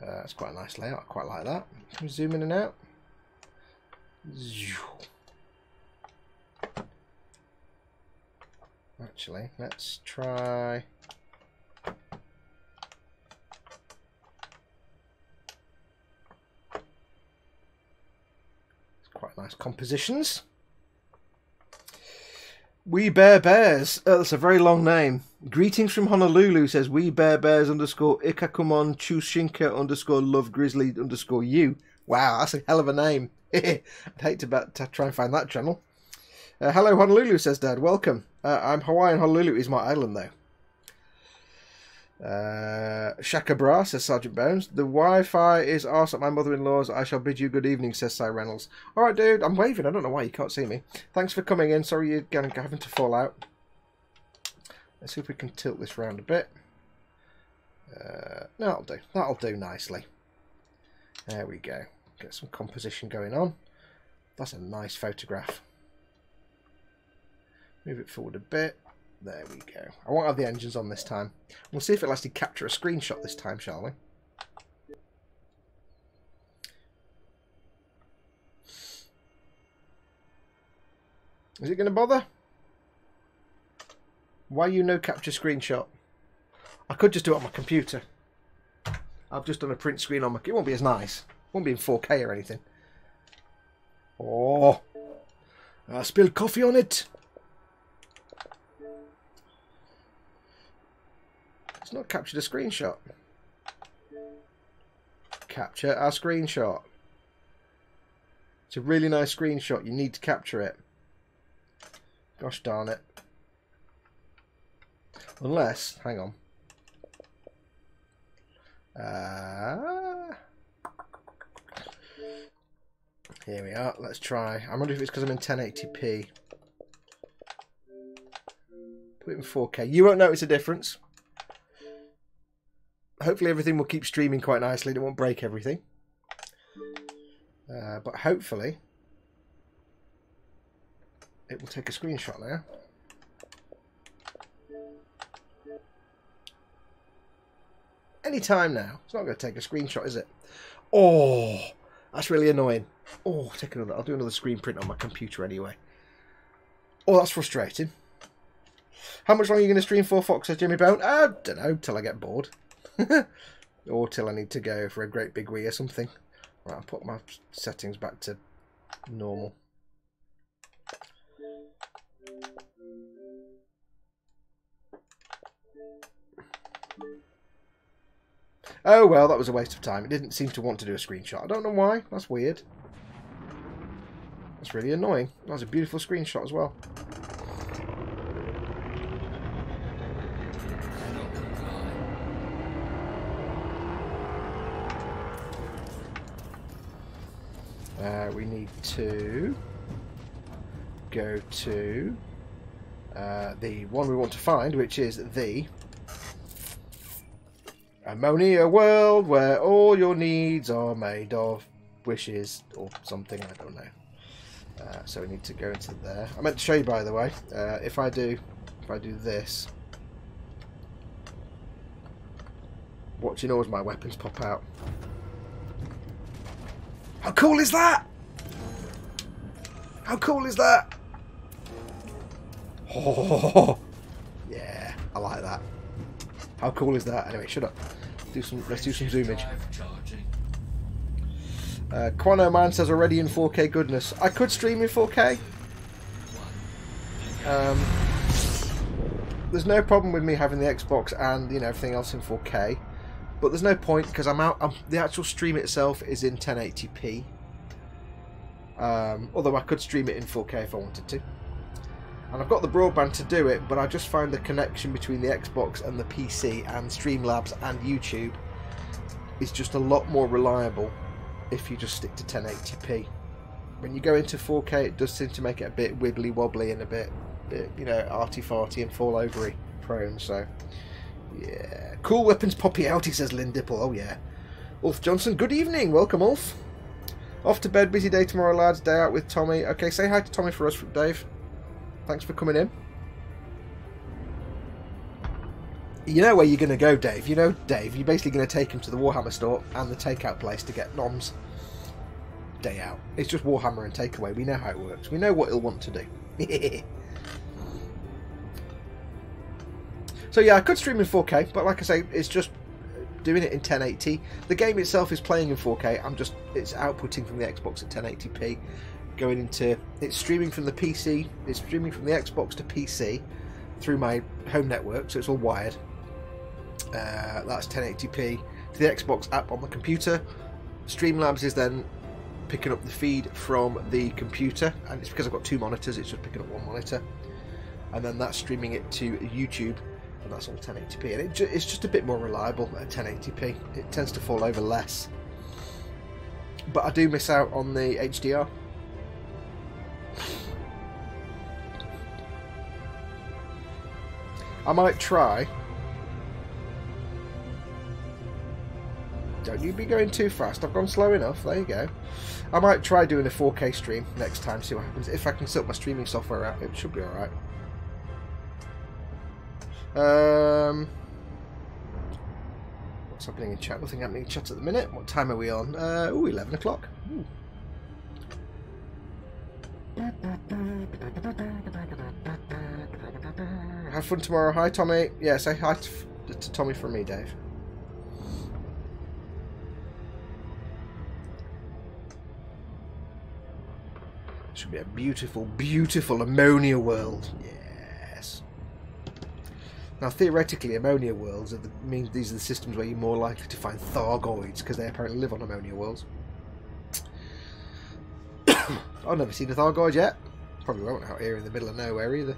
That's quite a nice layout. I quite like that. Can we zoom in and out? Actually, let's try... Quite nice compositions. We Bear Bears. Oh, that's a very long name. Greetings from Honolulu, says We Bear Bears _ Ikakumon Chushinka _ Love Grizzly _ you. Wow, that's a hell of a name. I'd hate to try and find that channel. Hello Honolulu, says Dad. Welcome. I'm Hawaiian. Honolulu is my island, though. Shaka Bra, says Sergeant Bones. The Wi-Fi is arse at my mother-in-law's. I shall bid you good evening, says Cy Reynolds. Alright, dude, I'm waving. I don't know why you can't see me. Thanks for coming in. Sorry you're having to fall out. Let's see if we can tilt this round a bit. That'll do. That'll do nicely. There we go. Get some composition going on. That's a nice photograph. Move it forward a bit. There we go. I won't have the engines on this time. We'll see if it'll actually capture a screenshot this time, shall we? Is it going to bother? Why you no capture screenshot? I could just do it on my computer. I've just done a print screen on my... It won't be as nice. It won't be in 4K or anything. Oh! I spilled coffee on it! It's not captured a screenshot. Capture a screenshot. It's a really nice screenshot. You need to capture it. Gosh darn it. Unless, hang on. Here we are. Let's try. I wonder if it's because I'm in 1080p. Put it in 4K. You won't notice a difference. Hopefully everything will keep streaming quite nicely. It won't break everything. But hopefully it will take a screenshot now. Any time now. It's not going to take a screenshot, is it? Oh, that's really annoying. Oh, take another. I'll do another screen print on my computer anyway. Oh, that's frustrating. How much longer are you going to stream for, Fox, says Jimmy Bone? I don't know, till I get bored. Or till I need to go for a great big wee or something. Right, I'll put my settings back to normal. Oh well, that was a waste of time. It didn't seem to want to do a screenshot. I don't know why. That's weird. That's really annoying. That was a beautiful screenshot as well. We need to go to the one we want to find, which is the Ammonia World, where all your needs are made of wishes or something, I don't know. So we need to go into there. I meant to show you, by the way, if I do this, watching all my weapons pop out. How cool is that? How cool is that? Oh, yeah, I like that. How cool is that? Anyway, shut up. Let's do some zoomage. Quano Man says already in 4K goodness. I could stream in 4K. There's no problem with me having the Xbox and everything else in 4K, but there's no point because I'm out. The actual stream itself is in 1080p. Although I could stream it in 4K if I wanted to. And I've got the broadband to do it, but I just find the connection between the Xbox and the PC and Streamlabs and YouTube is just a lot more reliable if you just stick to 1080p. When you go into 4K, it does seem to make it a bit wibbly wobbly and a bit arty-farty and fall-overy prone, so yeah. Cool weapons poppy out, he says Lynn Dipple. Oh yeah. Ulf Johnson, good evening. Welcome, Ulf. Off to bed, busy day tomorrow, lads. Day out with Tommy. Okay, say hi to Tommy for us from Dave. Thanks for coming in. You know where you're going to go, Dave. You know, Dave, you're basically going to take him to the Warhammer store and the takeout place to get noms. Day out. It's just Warhammer and takeaway. We know how it works. We know what he'll want to do. So yeah, I could stream in 4K, but like I say, it's just doing it in 1080. The game itself is playing in 4K. It's outputting from the Xbox at 1080p. Going into... It's streaming from the PC. It's streaming from the Xbox to PC through my home network, so it's all wired. That's 1080p to the Xbox app on the computer. Streamlabs is then picking up the feed from the computer, and it's because I've got two monitors, it's just picking up one monitor, and then that's streaming it to YouTube, and that's all 1080p, and it's just a bit more reliable at 1080p. It tends to fall over less, but I do miss out on the HDR. I might try. Don't you be going too fast. I've gone slow enough. There you go. I might try doing a 4K stream next time, see what happens. If I can sort my streaming software out, it should be alright. What's happening in chat? Nothing happening in chat at the minute. What time are we on? 11 o'clock. Have fun tomorrow. Hi, Tommy. Yeah, say hi to Tommy from me, Dave. Should be a beautiful, beautiful ammonia world. Yes. Now, theoretically, ammonia worlds means these are the systems where you're more likely to find Thargoids, because they apparently live on ammonia worlds. I've never seen a Thargoid yet. Probably won't out here in the middle of nowhere either.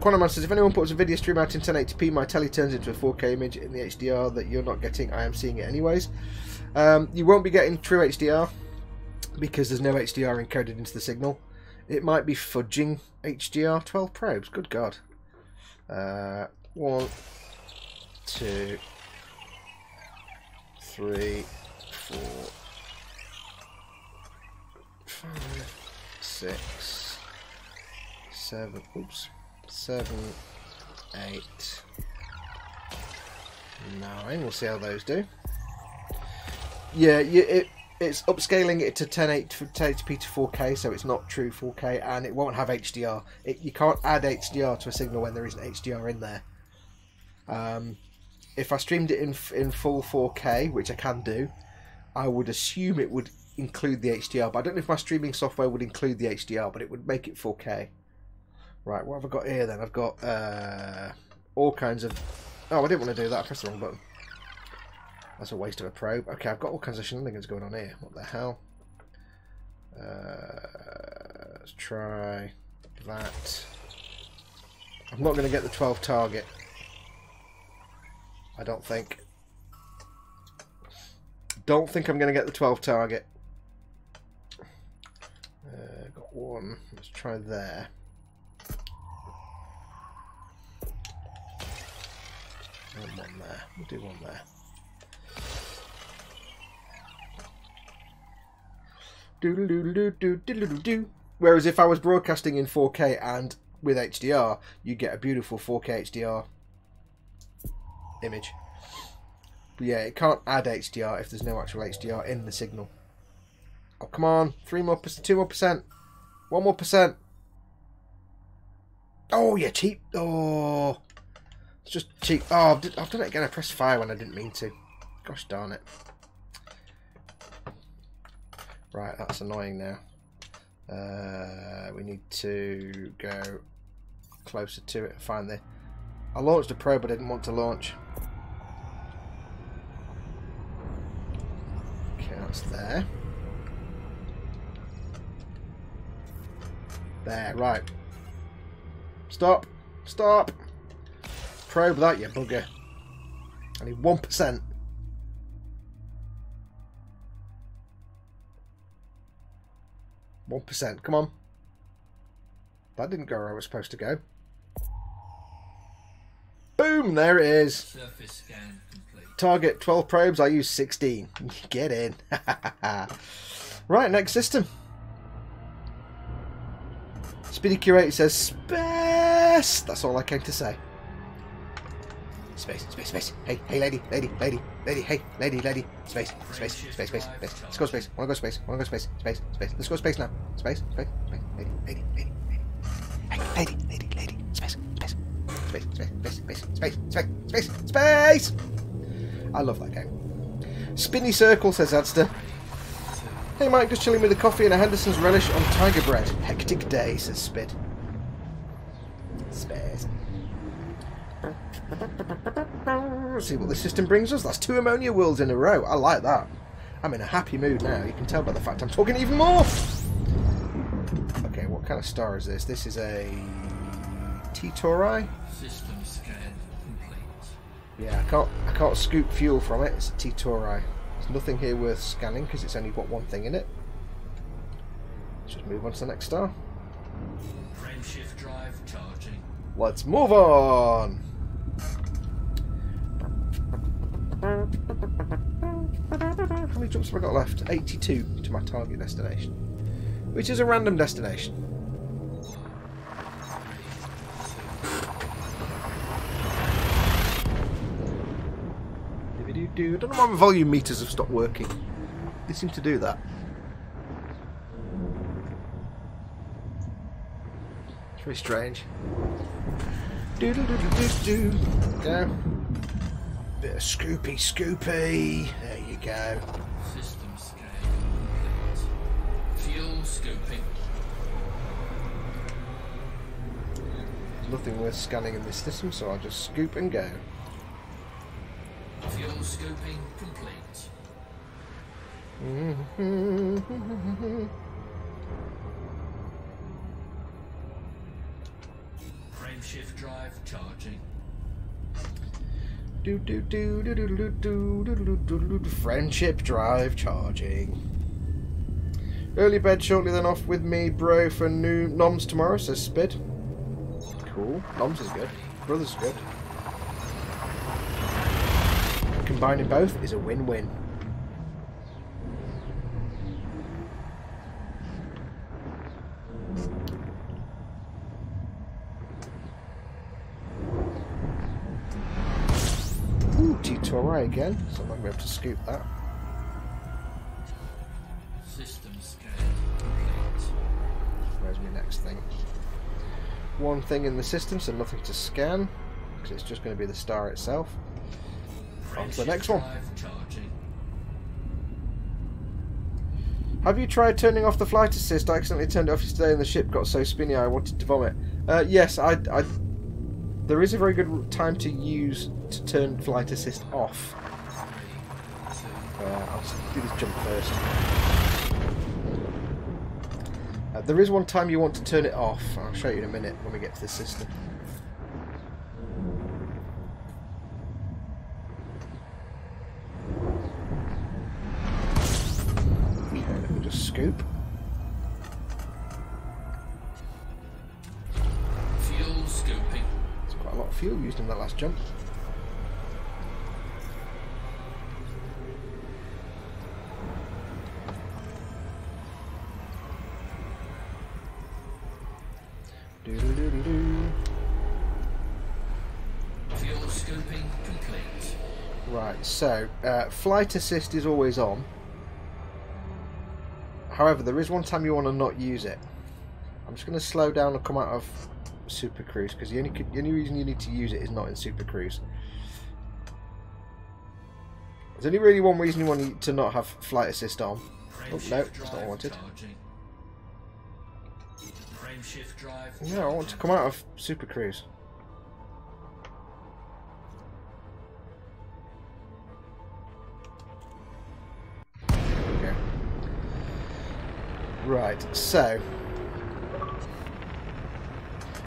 Quantum says, if anyone puts a video stream out in 1080p, my telly turns into a 4K image in the HDR that you're not getting. I am seeing it anyways. You won't be getting true HDR because there's no HDR encoded into the signal. It might be fudging HDR. 12 probes, good god. 1, 2, 3, 4, 5, 6, 7, oops, 7, 8, 9. We'll see how those do. Yeah, it's upscaling it to 1080p to 4K, so it's not true 4K, and it won't have HDR. You can't add HDR to a signal when there isn't HDR in there. If I streamed it in full 4K, which I can do, I would assume it would include the HDR, but I don't know if my streaming software would include the HDR, but it would make it 4K. Right, what have I got here then? I've got all kinds of... Oh, I didn't want to do that. I pressed the wrong button. That's a waste of a probe. Okay, I've got all kinds of shenanigans going on here. What the hell? Let's try that. I'm not going to get the 12 target, I don't think. Don't think I'm going to get the 12 target. Got one. Let's try there. And one there. We'll do one there. Whereas if I was broadcasting in 4K and with HDR, you get a beautiful 4K HDR image. But yeah, it can't add HDR if there's no actual HDR in the signal. Oh, come on. 3 more, 2 more %. 1 more %. Oh, yeah, cheap. Oh, it's just cheap. Oh, I've done it again. I pressed fire when I didn't mean to. Gosh darn it. Right, that's annoying now. We need to go closer to it and find the... I launched a probe I didn't want to launch. Okay, that's there. There, right. Stop. Stop. Probe that, you bugger. I need 1%. 1%. Come on. That didn't go where I was supposed to go. Boom! There it is. Surface scan complete. Target 12 probes. I use 16. Get in. Right, next system. Speedy Curate says space. That's all I came to say. Space, space, space. Hey, hey, lady, lady, lady, lady, hey, lady, lady. Space, space, space, space, space. Let's go space. Wanna go space? Wanna go space? Space, space. Let's go space now. Space, space, space. Lady, lady, lady, lady. Hey, lady, lady, lady. Space, space, space, space, space, space, space, space, space. I love that game. Spinny Circle says Adster. Hey Mike, just chilling with a coffee and a Henderson's relish on tiger bread. Hectic day, says Spid. Space. Let's see what the system brings us. That's 2 ammonia worlds in a row. I like that. I'm in a happy mood now. You can tell by the fact I'm talking even more. Okay, what kind of star is this? This is a T Tauri. System scan complete. Yeah, I can't scoop fuel from it. It's a T Tauri. There's nothing here worth scanning because it's only got one thing in it. Let's just move on to the next star. Frameshift drive charging. Let's move on. How many jumps have I got left? 82 to my target destination, which is a random destination. I don't know why my volume meters have stopped working. They seem to do that. It's very strange. Go. Bit of scoopy scoopy. There you go. System scan. Fuel scooping. Nothing worth scanning in this system, so I'll just scoop and go. Fuel scooping complete. Frameshift drive charging. Friendship drive charging. Early bed shortly, then off with me, bro, for new noms tomorrow, says Spid. Cool. Noms is good. Brothers is good. Combining both is a win-win. Ooh, T2RI again, so I'm going to be able to scoop that. System scan complete. Where's my next thing? One thing in the system, so nothing to scan, because it's just going to be the star itself. On to the next one. Have you tried turning off the flight assist? I accidentally turned it off yesterday and the ship got so spinny I wanted to vomit. Yes, I there is a very good time to use to turn flight assist off. I'll do this jump first. There is one time you want to turn it off. I'll show you in a minute when we get to the system. Scoop. Fuel scooping. There's quite a lot of fuel used in that last jump. Fuel scooping complete. Right, so flight assist is always on. However, there is one time you want to not use it. I'm just going to slow down and come out of Super Cruise because the only reason you need to use it is not in Super Cruise. There's only really one reason you want to not have flight assist on. Oh no, that's not what I wanted. No, I want to come out of Super Cruise. Right, so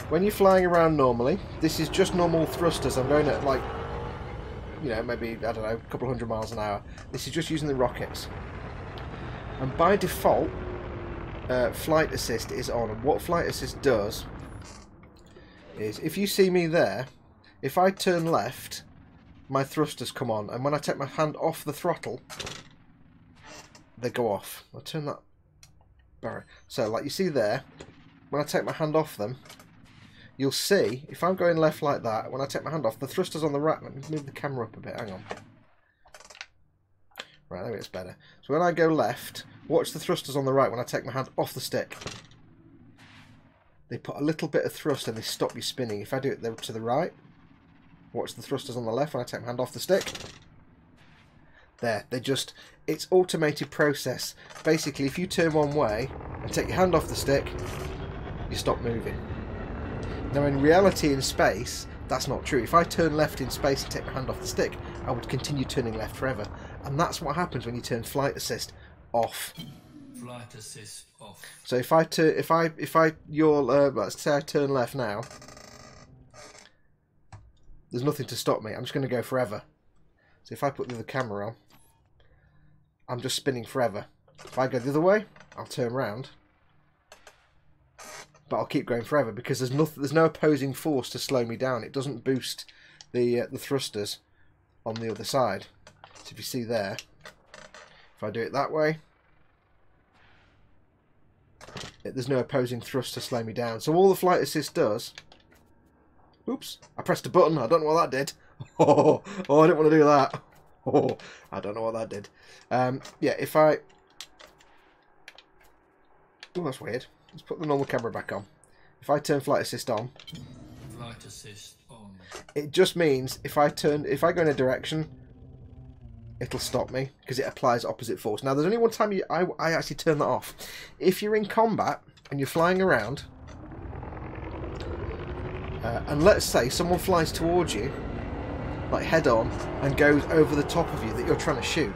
when you're flying around normally, this is just normal thrusters. I'm going at like, you know, maybe, I don't know, a couple hundred miles an hour. This is just using the rockets. And by default, flight assist is on. And what flight assist does is, if you see me there, if I turn left, my thrusters come on, and when I take my hand off the throttle, they go off. I'll turn that barrier. So, like you see there, when I take my hand off them, you'll see, if I'm going left like that, when I take my hand off, the thrusters on the right, let me move the camera up a bit, hang on. Right, there it's better. So when I go left, watch the thrusters on the right when I take my hand off the stick. They put a little bit of thrust and they stop you spinning. If I do it to the right, watch the thrusters on the left when I take my hand off the stick. There, they just, it's automated process. Basically, if you turn one way and take your hand off the stick, you stop moving. Now in reality in space, that's not true. If I turn left in space and take my hand off the stick, I would continue turning left forever. And that's what happens when you turn flight assist off. Flight assist off. So let's say I turn left now, there's nothing to stop me. I'm just going to go forever. So if I put the other camera on, I'm just spinning forever. If I go the other way, I'll turn round, but I'll keep going forever because there's no opposing force to slow me down. It doesn't boost the thrusters on the other side. So if you see there, if I do it that way, there's no opposing thrust to slow me down. So all the flight assist does... Oops, I pressed a button. I don't know what that did. Oh, I didn't want to do that. Oh, I don't know what that did. Yeah, if I... Oh, that's weird. Let's put the normal camera back on. If I turn flight assist on, it just means if I go in a direction, it'll stop me because it applies opposite force. Now, there's only one time I actually turn that off. If you're in combat and you're flying around, and let's say someone flies towards you, like head on, and goes over the top of you that you're trying to shoot.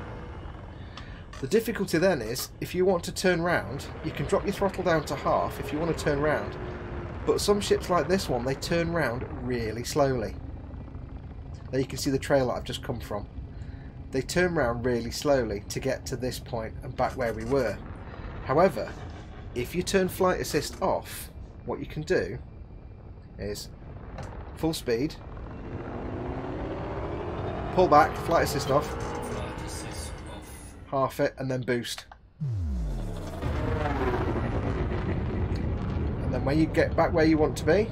The difficulty then is, if you want to turn round, you can drop your throttle down to half if you want to turn round, but some ships like this one, they turn round really slowly. There you can see the trail that I've just come from. They turn round really slowly to get to this point and back where we were. However, if you turn flight assist off, what you can do is full speed, pull back, flight assist off, half it, and then boost. And then when you get back where you want to be,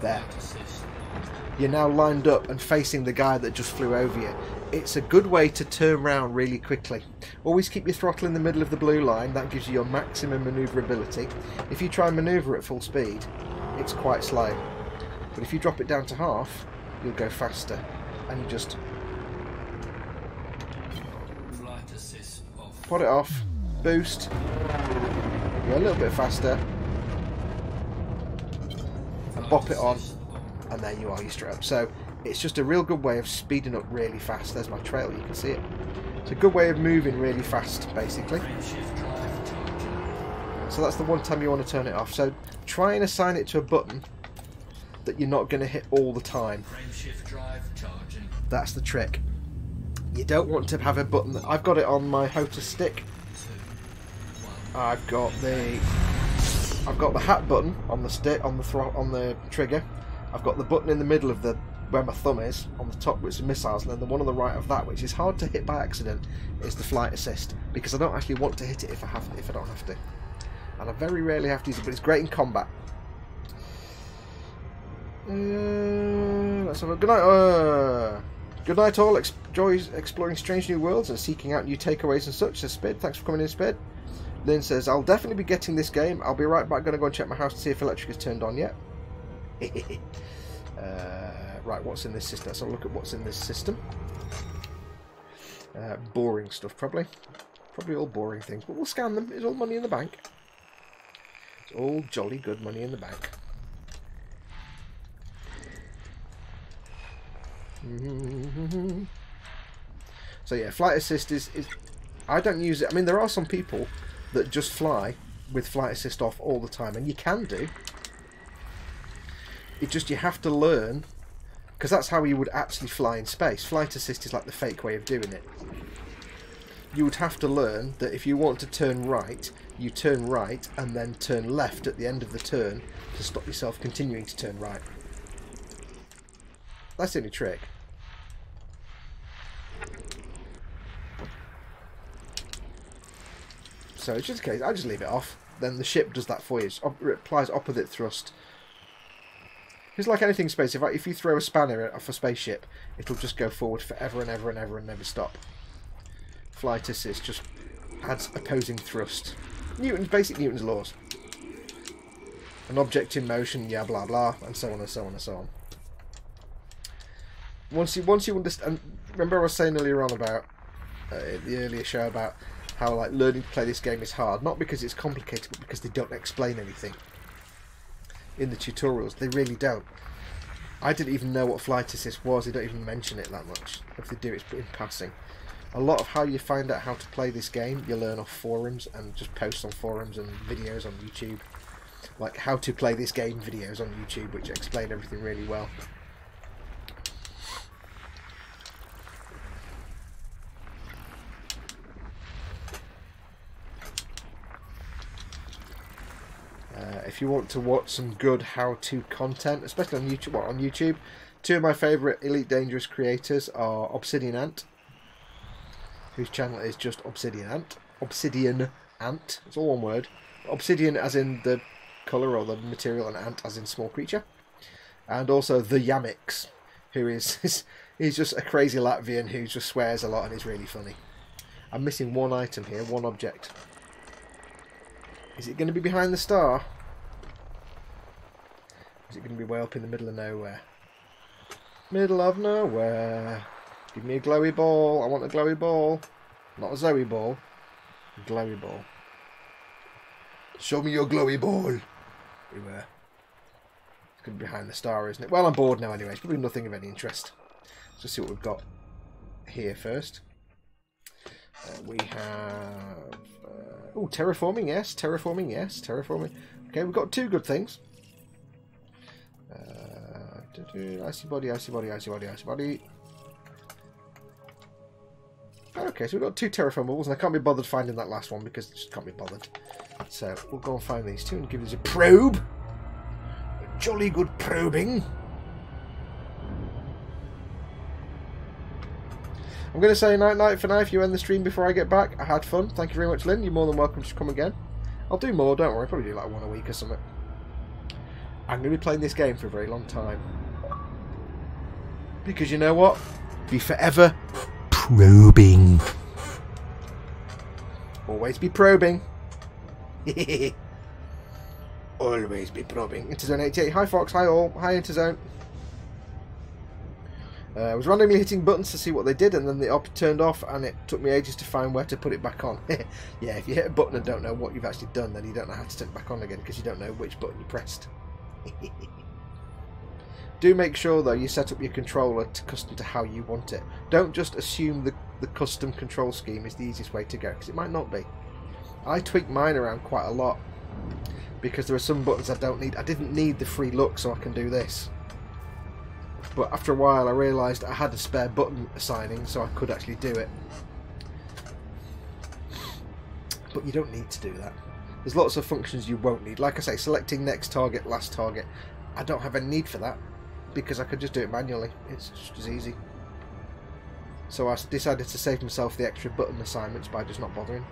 there, you're now lined up and facing the guy that just flew over you. It's a good way to turn round really quickly. Always keep your throttle in the middle of the blue line. That gives you your maximum manoeuvrability. If you try and manoeuvre at full speed, it's quite slow. But if you drop it down to half, you'll go faster. And you just put it off, boost, go a little bit faster, and bop it on, and there you are, you straight up. So it's just a real good way of speeding up really fast. There's my trail, you can see it. It's a good way of moving really fast, basically. So that's the one time you want to turn it off. So try and assign it to a button that you're not going to hit all the time. That's the trick. You don't want to have a button that... I've got it on my HOTAS stick. I've got the hat button on the stick, on the trigger. I've got the button in the middle of the where my thumb is on the top, which is missiles, and then the one on the right of that, which is hard to hit by accident, is the flight assist, because I don't actually want to hit it if I don't have to, and I very rarely have to use it, but it's great in combat. Let's have a good night. Good night all. Enjoy exploring strange new worlds and seeking out new takeaways and such. Says Spid. Thanks for coming in, Spid. Lynn says, I'll definitely be getting this game. I'll be right back. Going to go and check my house to see if electric is turned on yet. Right, what's in this system? Let's have a look at what's in this system. Boring stuff, probably. Probably all boring things, but we'll scan them. It's all money in the bank. It's all jolly good money in the bank. So yeah, flight assist is I don't use it. I mean, there are some people that just fly with flight assist off all the time, and you can do. It's just you have to learn, because that's how you would actually fly in space. Flight assist is like the fake way of doing it. you would have to learn that if you want to turn right, you turn right and then turn left at the end of the turn to stop yourself continuing to turn right. That's the only trick. So it's just a case, I just leave it off, then the ship does that for you. It applies opposite thrust. It's like anything space, if you throw a spanner off a spaceship, it'll just go forward forever and ever and ever and never stop. Flight assist just adds opposing thrust. Basic Newton's laws. An object in motion, yeah, blah blah, and so on and so on and so on. Once you understand, remember I was saying earlier on about the earlier show about how like learning to play this game is hard, not because it's complicated, but because they don't explain anything in the tutorials. They really don't. I didn't even know what flight assist was. They don't even mention it that much. If they do, it's in passing. A lot of how you find out how to play this game, you learn off forums and just posts on forums and videos on YouTube. Like how to play this game videos on YouTube, which explain everything really well. If you want to watch some good how-to content, especially on YouTube, two of my favourite Elite Dangerous creators are Obsidian Ant, whose channel is just Obsidian Ant. Obsidian Ant. It's all one word. Obsidian as in the colour or the material, and ant as in small creature. And also the Yamix, who is he's just a crazy Latvian who just swears a lot and is really funny. I'm missing one item here, one object. Is it going to be behind the star? Is it going to be way up in the middle of nowhere? Middle of nowhere. Give me a glowy ball. I want a glowy ball. Not a Zoe ball. A glowy ball. Show me your glowy ball. Beware. It's going to be behind the star, isn't it? Well, I'm bored now anyway. It's probably nothing of any interest. Let's just see what we've got here first. We have... oh, terraforming, yes, terraforming, yes, terraforming. Okay, we've got two good things. Icy body, icy body, icy body, icy body. Okay, so we've got two terraformables, and I can't be bothered finding that last one because I just can't be bothered. So we'll go and find these two and give these a probe. A jolly good probing. I'm going to say night-night for now if you end the stream before I get back. I had fun. Thank you very much, Lynn. You're more than welcome to come again. I'll do more, don't worry. I'll probably do like one a week or something. I'm going to be playing this game for a very long time. Because you know what? Be forever probing. Always be probing. Always be probing. Interzone 88. Hi, Fox. Hi, all. Hi, Interzone. I was randomly hitting buttons to see what they did, and then the op turned off, and it took me ages to find where to put it back on. Yeah, if you hit a button and don't know what you've actually done, then you don't know how to turn it back on again, because you don't know which button you pressed. Do make sure, though, you set up your controller to custom to how you want it. Don't just assume the custom control scheme is the easiest way to go, because it might not be. I tweak mine around quite a lot, because there are some buttons I don't need. I didn't need the free look, so I can do this. But after a while I realised I had a spare button assigning, so I could actually do it. But you don't need to do that. There's lots of functions you won't need. Like I say, selecting next target, last target. I don't have any need for that, because I could just do it manually. It's just as easy. So I decided to save myself the extra button assignments by just not bothering.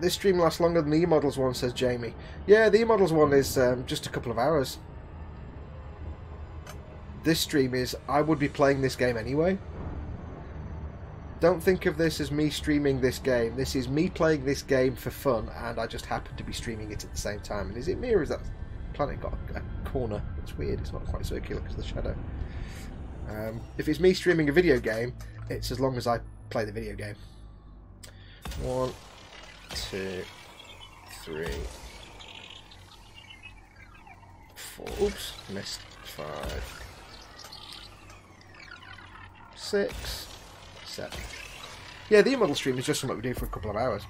This stream lasts longer than the E-Models one, says Jamie. Yeah, the E-Models one is just a couple of hours. This stream is, I would be playing this game anyway. Don't think of this as me streaming this game. This is me playing this game for fun, and I just happen to be streaming it at the same time. And is it me, or is that planet got a corner? It's weird, it's not quite circular because of the shadow. If it's me streaming a video game, it's as long as I play the video game. 1, 2, 3, 4. Oops, missed. 5, 6, 7. Yeah, the E-Model stream is just something we do for a couple of hours.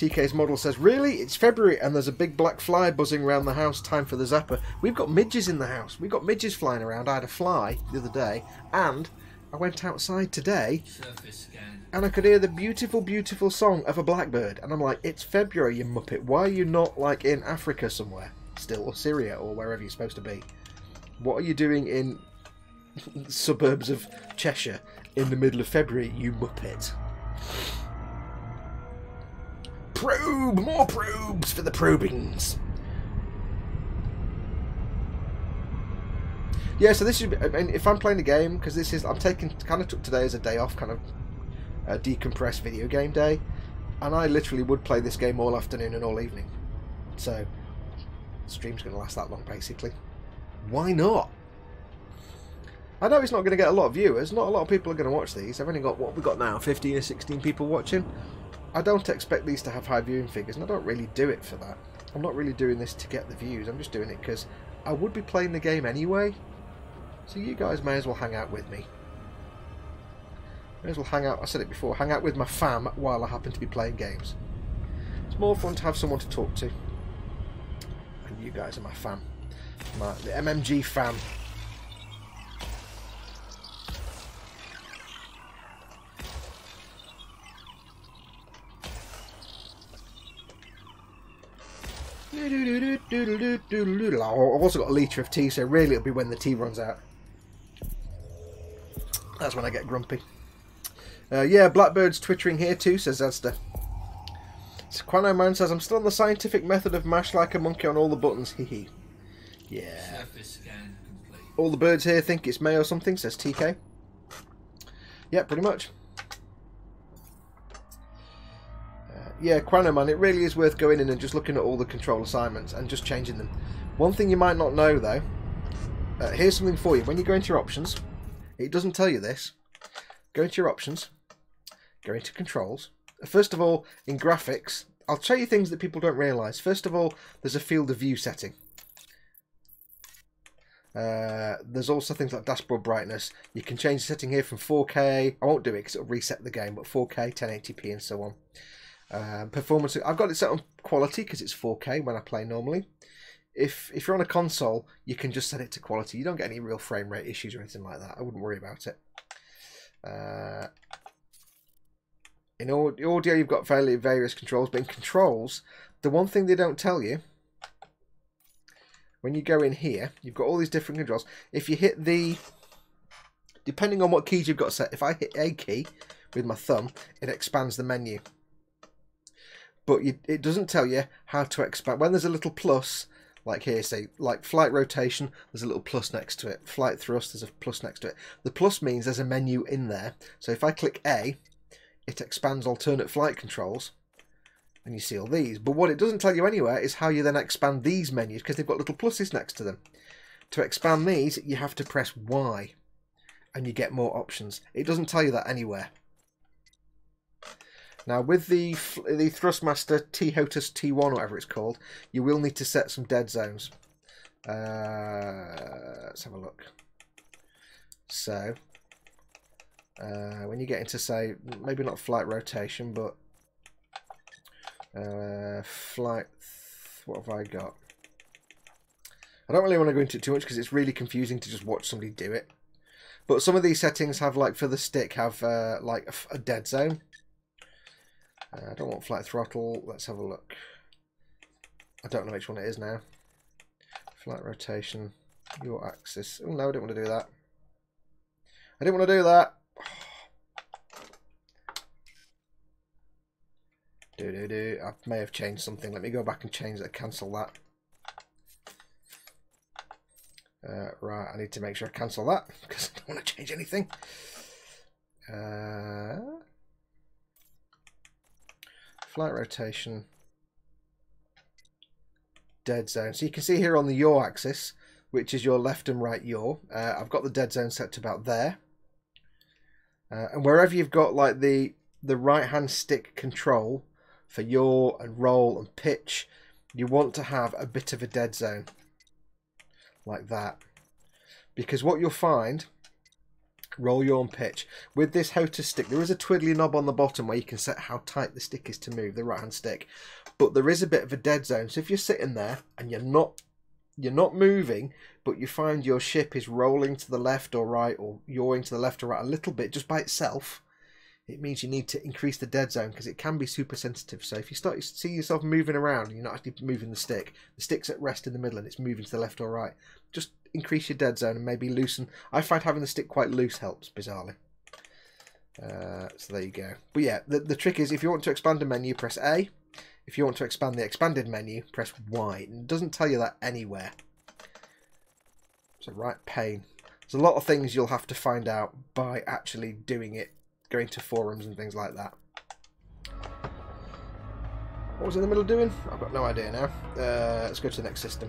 TK's model says, really? It's February and there's a big black fly buzzing around the house. Time for the zapper. We've got midges in the house. We've got midges flying around. I had a fly the other day and I went outside today and I could hear the beautiful, beautiful song of a blackbird. And I'm like, it's February, you muppet. Why are you not like in Africa somewhere still, or Syria or wherever you're supposed to be? What are you doing in the suburbs of Cheshire in the middle of February, you muppet? Probe! More probes for the probings! Yeah, so this is, I mean, if I'm playing a game, because this is, I'm taking, kind of took today as a day off, kind of a decompressed video game day, and I literally would play this game all afternoon and all evening. So, the stream's going to last that long, basically. Why not? I know it's not going to get a lot of viewers, not a lot of people are going to watch these. I've only got, what have we got now, 15 or 16 people watching? I don't expect these to have high viewing figures, and I don't really do it for that. I'm not really doing this to get the views, I'm just doing it because I would be playing the game anyway, so you guys may as well hang out with me. May as well hang out, I said it before, hang out with my fam while I happen to be playing games. It's more fun to have someone to talk to. And you guys are my fam. The MMG fam. Oh, I've also got a litre of tea, so really it'll be when the tea runs out. That's when I get grumpy. Yeah, Blackbird's twittering here too, says Azda. So Quanoman says, I'm still on the scientific method of mash like a monkey on all the buttons, hehe. Yeah. All the birds here think it's May or something, says TK. Yeah, pretty much. Yeah, Quanoman, it really is worth going in and just looking at all the control assignments and just changing them. One thing you might not know, though, here's something for you. When you go into your options, it doesn't tell you this. Go into your options, go into controls. First of all, in graphics, I'll show you things that people don't realise. First of all, there's a field of view setting. There's also things like dashboard brightness. You can change the setting here from 4K. I won't do it because it'll reset the game, but 4K, 1080p and so on. Performance, I've got it set on quality because it's 4K when I play normally. If you're on a console, you can just set it to quality. You don't get any real frame rate issues or anything like that. I wouldn't worry about it. In audio, you've got fairly various controls, but in controls, the one thing they don't tell you, when you go in here, you've got all these different controls. If you hit the... Depending on what keys you've got set, if I hit A key with my thumb, it expands the menu. But it doesn't tell you how to expand. When there's a little plus, like here, say, like flight rotation, there's a little plus next to it. Flight thrust, there's a plus next to it. The plus means there's a menu in there. So if I click A, it expands alternate flight controls. And you see all these, but what it doesn't tell you anywhere is how you then expand these menus, because they've got little pluses next to them. To expand these, you have to press Y and you get more options. It doesn't tell you that anywhere. Now with the Thrustmaster T-Hotas T1 or whatever it's called, you will need to set some dead zones. Let's have a look. So when you get into, say, maybe not flight rotation, but flight, what have I got? I don't really want to go into it too much because it's really confusing to just watch somebody do it. But some of these settings have, like for the stick, have like a dead zone. I don't want flight throttle. Let's have a look. I don't know which one it is now. Flight rotation, your axis. Oh no, I don't want to do that. I didn't want to do that. I may have changed something. Let me go back and change that. Cancel that. Right, I need to make sure I cancel that because I don't want to change anything. Flight rotation, dead zone. So you can see here on the yaw axis, which is your left and right yaw. I've got the dead zone set to about there, and wherever you've got like the right hand stick control for yaw and roll and pitch, you want to have a bit of a dead zone like that, because what you'll find roll your own pitch. With this HOTAS stick, there is a twiddly knob on the bottom where you can set how tight the stick is to move, the right hand stick. But there is a bit of a dead zone. So if you're sitting there and you're not moving, but you find your ship is rolling to the left or right, or yawing to the left or right a little bit just by itself, it means you need to increase the dead zone because it can be super sensitive. So if you start to see yourself moving around and you're not actually moving the stick's at rest in the middle and it's moving to the left or right, just increase your dead zone and maybe loosen. I find having the stick quite loose helps, bizarrely. So there you go. But yeah, the trick is if you want to expand a menu, press A. If you want to expand the expanded menu, press Y. And it doesn't tell you that anywhere. It's a right pain. There's a lot of things you'll have to find out by actually doing it, going to forums and things like that. What was in the middle doing? I've got no idea now. Let's go to the next system.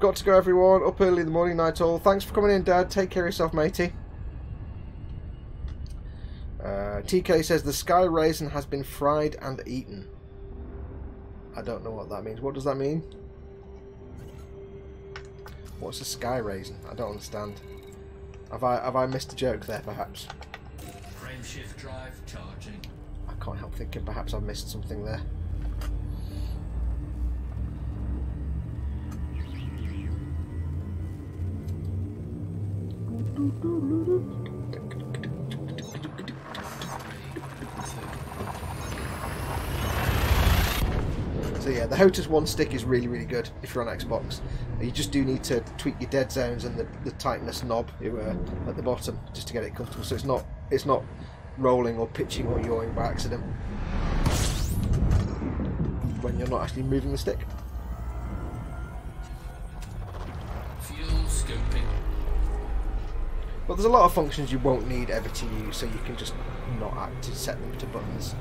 Got to go, everyone. Up early in the morning, night all. Thanks for coming in, Dad. Take care of yourself, matey. TK says the sky raisin has been fried and eaten. I don't know what that means. What does that mean? What's a sky raisin? I don't understand. Have I missed a joke there, perhaps? Frameshift drive charging. I can't help thinking perhaps I've missed something there. So yeah, the HOTAS one stick is really, really good if you're on Xbox. You just do need to tweak your dead zones and the tightness knob at the bottom just to get it comfortable, so it's not rolling or pitching or yawing by accident when you're not actually moving the stick. Fuel scoping. Well, there's a lot of functions you won't need ever to use, so you can just not actually set them to buttons.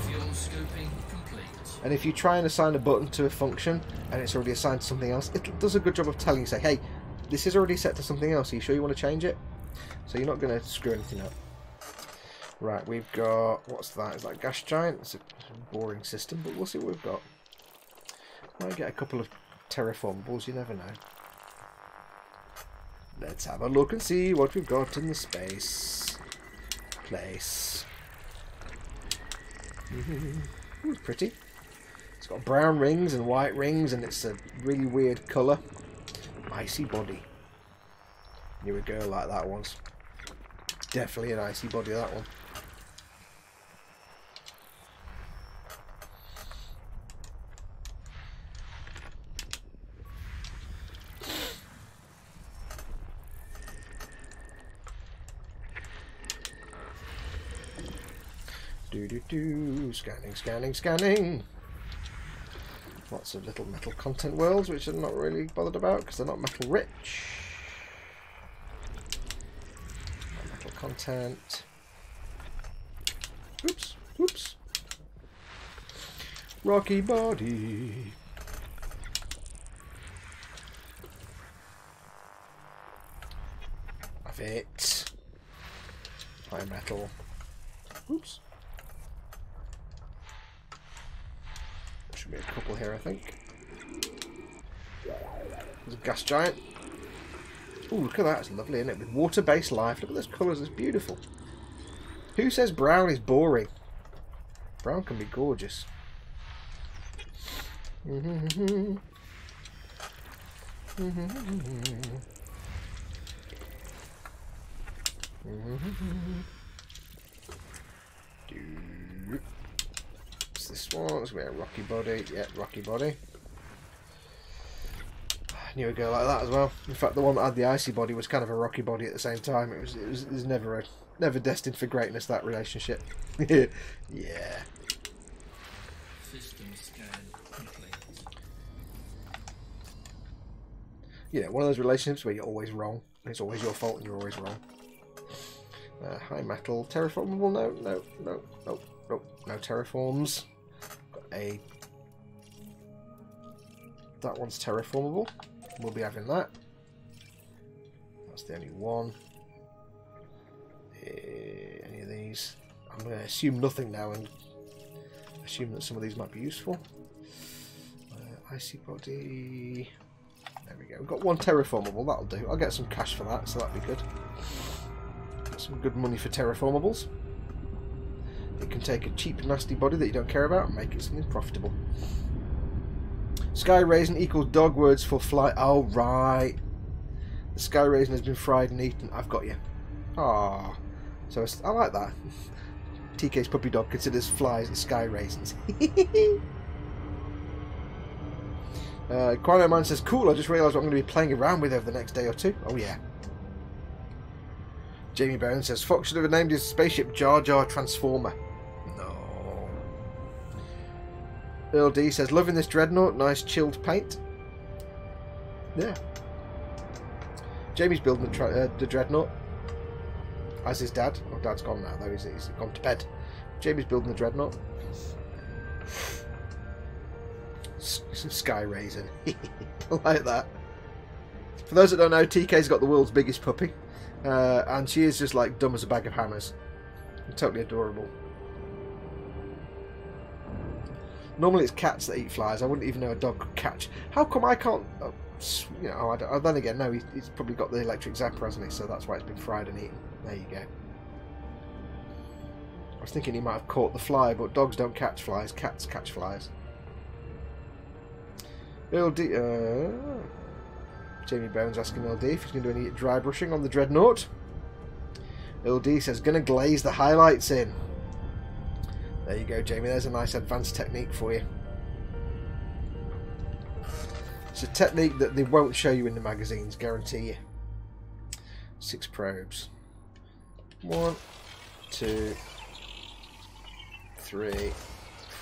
Fuel scoping complete. And if you try and assign a button to a function and it's already assigned to something else, it does a good job of telling you, say, hey, this is already set to something else. Are you sure you want to change it? So you're not going to screw anything up. Right, we've got... What's that? Is that Gas Giant? It's a boring system, but we'll see what we've got. Might get a couple of terraform balls, you never know. Let's have a look and see what we've got in the space place. Ooh, pretty. It's got brown rings and white rings, and it's a really weird colour. Icy body. Knew a girl like that once. Definitely an icy body, that one. Do-do-do. Scanning, scanning, scanning. Lots of little metal content worlds, which I'm not really bothered about because they're not metal rich. Not metal content. Oops, oops. Rocky body. Have it. High metal. Oops. Should be a couple here, I think. There's a Gas Giant. Ooh, look at that. It's lovely, isn't it? With water-based life. Look at those colours. It's beautiful. Who says brown is boring? Brown can be gorgeous. This one's gonna be a rocky body. Yeah, rocky body. I knew a girl like that as well. In fact, the one that had the icy body was kind of a rocky body at the same time. It was never destined for greatness, that relationship. Yeah. System scan complete. You know, one of those relationships where you're always wrong. It's always your fault and you're always wrong. High metal terraformable? No terraforms. That one's terraformable. We'll be having that. That's the only one. Any of these? I'm going to assume nothing now and assume that some of these might be useful. Icy body. There we go. We've got one terraformable. That'll do. I'll get some cash for that, so that'd be good. Get some good money for terraformables. You can take a cheap, nasty body that you don't care about and make it something profitable. Sky raisin equals dog words for fly. Oh, right. The sky raisin has been fried and eaten. I've got you. Ah, so I like that. TK's puppy dog considers flies and sky raisins. Quinoman says, cool, I just realised what I'm going to be playing around with over the next day or two. Oh, yeah. Jamie Barron says, Fox should have named his spaceship Jar Jar Transformer. No. Earl D says, loving this dreadnought, nice chilled paint. Yeah. Jamie's building the dreadnought. As his dad. Oh, dad's gone now, though. He's gone to bed. Jamie's building the dreadnought. Some sky raisin. I like that. For those that don't know, TK's got the world's biggest puppy. And she is just like dumb as a bag of hammers. Totally adorable. Normally it's cats that eat flies. I wouldn't even know a dog could catch. How come I can't... you know, then again, no, he's probably got the electric zapper, hasn't he? So that's why it's been fried and eaten. There you go. I was thinking he might have caught the fly, but dogs don't catch flies. Cats catch flies. LD... Jamie Bones asking LD if he's going to do any dry brushing on the dreadnought. LD says, going to glaze the highlights in. There you go, Jamie. There's a nice advanced technique for you. It's a technique that they won't show you in the magazines, guarantee you. 6 probes. 1, 2, 3,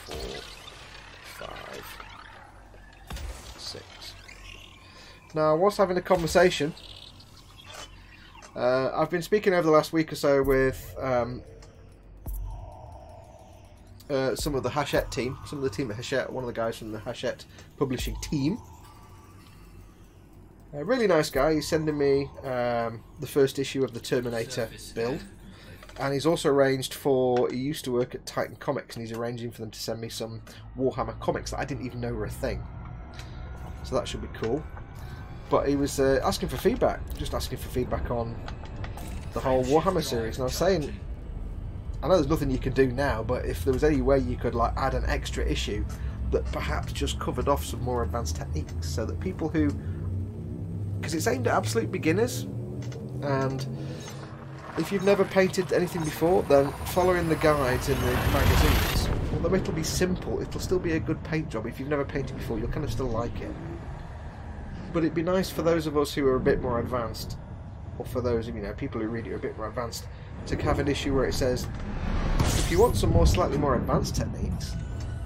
4, 5, 6. Now, whilst having a conversation, I've been speaking over the last week or so with some of the Hachette team, some of the team at Hachette, one of the guys from the Hachette publishing team. A really nice guy. He's sending me the first issue of the Terminator build, and he's also arranged for... He used to work at Titan Comics, and he's arranging for them to send me some Warhammer comics that I didn't even know were a thing. So that should be cool. But he was asking for feedback, just asking for feedback on the whole Warhammer series. And I was saying, I know there's nothing you can do now, but if there was any way you could like add an extra issue that perhaps just covered off some more advanced techniques, so that people who... Because it's aimed at absolute beginners, and if you've never painted anything before, then following the guides in the magazines, although it'll be simple, it'll still be a good paint job. If you've never painted before, you'll kind of still like it. But it'd be nice for those of us who are a bit more advanced, or for those, you know, people who read it are a bit more advanced, to have an issue where it says, if you want some more slightly more advanced techniques,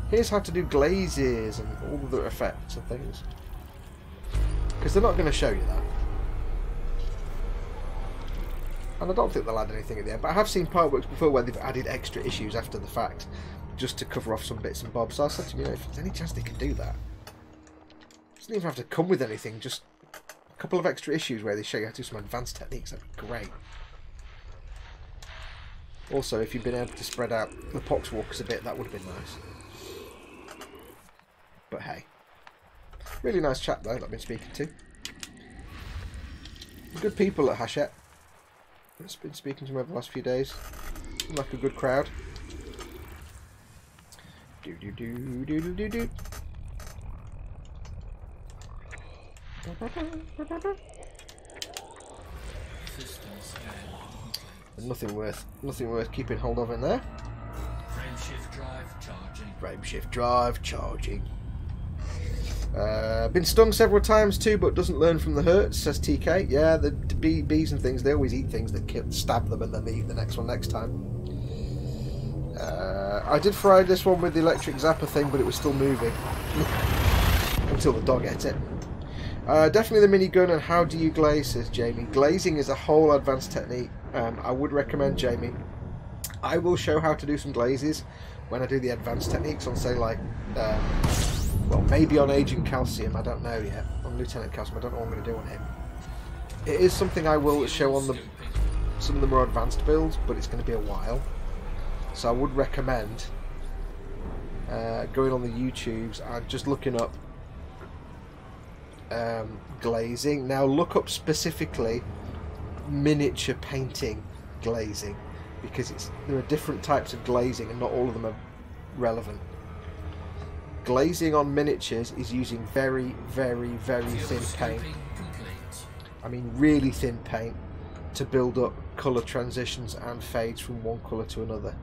here's how to do glazes and all the effects and things. Because they're not going to show you that. And I don't think they'll add anything at the end, but I have seen Pileworks before where they've added extra issues after the fact, just to cover off some bits and bobs. So I said to you, know, if there's any chance they can do that. Doesn't even have to come with anything, just a couple of extra issues where they show you how to do some advanced techniques. That'd be great. Also, if you've been able to spread out the poxwalkers a bit, that would have been nice. But hey. Really nice chap, though, that I've been speaking to. Good people at Hachette. I've been speaking to him over the last few days. Like a good crowd. Do-do-do-do-do-do-do. Nothing worth keeping hold of in there. Frame shift drive charging. Been stung several times too, but doesn't learn from the hurts, says TK. Yeah, the bees and things, they always eat things that kill, stab them, and then they eat the next one next time. I did fry this one with the electric zapper thing, but it was still moving until the dog ate it. Definitely the minigun. And how do you glaze, says Jamie. Glazing is a whole advanced technique. I would recommend, Jamie. I will show how to do some glazes when I do the advanced techniques on, say, like, well, maybe on Agent Calcium. I don't know yet. On Lieutenant Calcium, I don't know what I'm going to do on him. It is something I will show on the some of the more advanced builds, but it's going to be a while. So I would recommend going on the YouTubes and just looking up glazing. Now look up specifically miniature painting glazing, because it's, there are different types of glazing and not all of them are relevant. Glazing on miniatures is using very, very, very thin paint. I mean really thin paint to build up colour transitions and fades from one colour to another.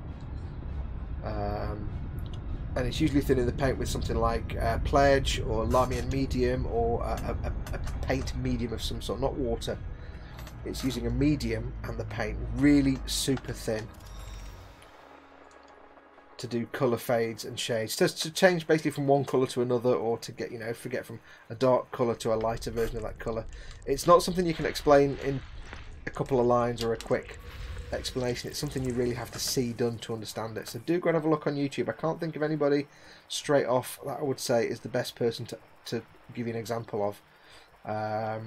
And it's usually thin in the paint with something like pledge or Lamian medium or a paint medium of some sort, not water. It's using a medium and the paint really super thin to do colour fades and shades, just to change basically from one colour to another, or to get, you know, forget from a dark colour to a lighter version of that colour. It's not something you can explain in a couple of lines or a quick explanation. It's something you really have to see done to understand it. So do go and have a look on YouTube. I can't think of anybody straight off that I would say is the best person to give you an example of. I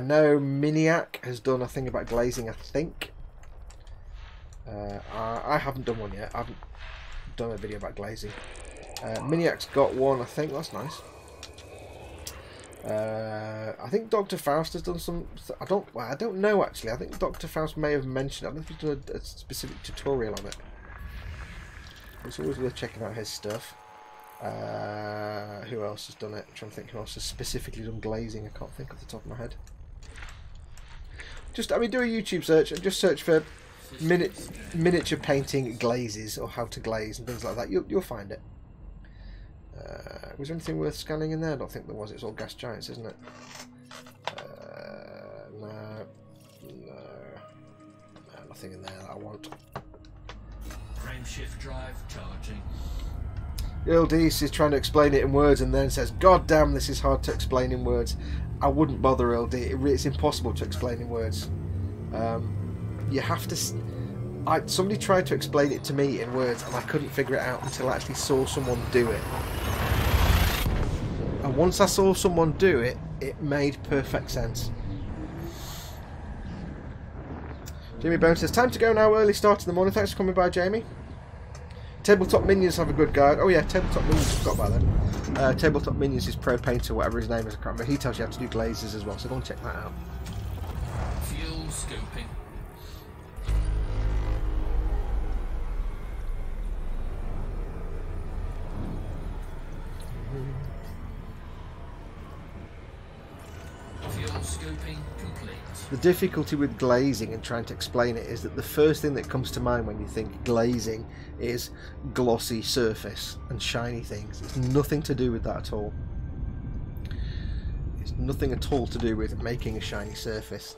know Miniac has done a thing about glazing, I think. I haven't done one yet. I haven't done a video about glazing. Miniac's got one, I think. That's nice. I think Dr. Faust has done some. I don't know actually. I think Dr. Faust may have mentioned it. I don't think he's done a specific tutorial on it. It's always worth checking out his stuff. Who else has done it? I'm trying to think who else has specifically done glazing. I can't think off the top of my head. Just, I mean, do a YouTube search and just search for miniature painting glazes or how to glaze and things like that. You'll find it. Was there anything worth scanning in there? I don't think there was. It's all gas giants, isn't it? No, nothing in there that I want. Frameshift drive charging. Earl Deese is trying to explain it in words and then says, "God damn, this is hard to explain in words." I wouldn't bother, Earl Deese. It's impossible to explain in words. You have to. Somebody tried to explain it to me in words, and I couldn't figure it out until I actually saw someone do it. And once I saw someone do it, it made perfect sense. Jamie Bone says, "Time to go now. Early start in the morning. Thanks for coming by, Jamie." Tabletop Minions have a good guide. Oh yeah, Tabletop Minions. Forgot about that. Tabletop Minions is Pro Painter, whatever his name is. I can't remember. He tells you how to do glazes as well. So go and check that out. Fuel scoping. The difficulty with glazing and trying to explain it is that the first thing that comes to mind when you think glazing is glossy surface and shiny things. It's nothing to do with that at all. It's nothing at all to do with making a shiny surface.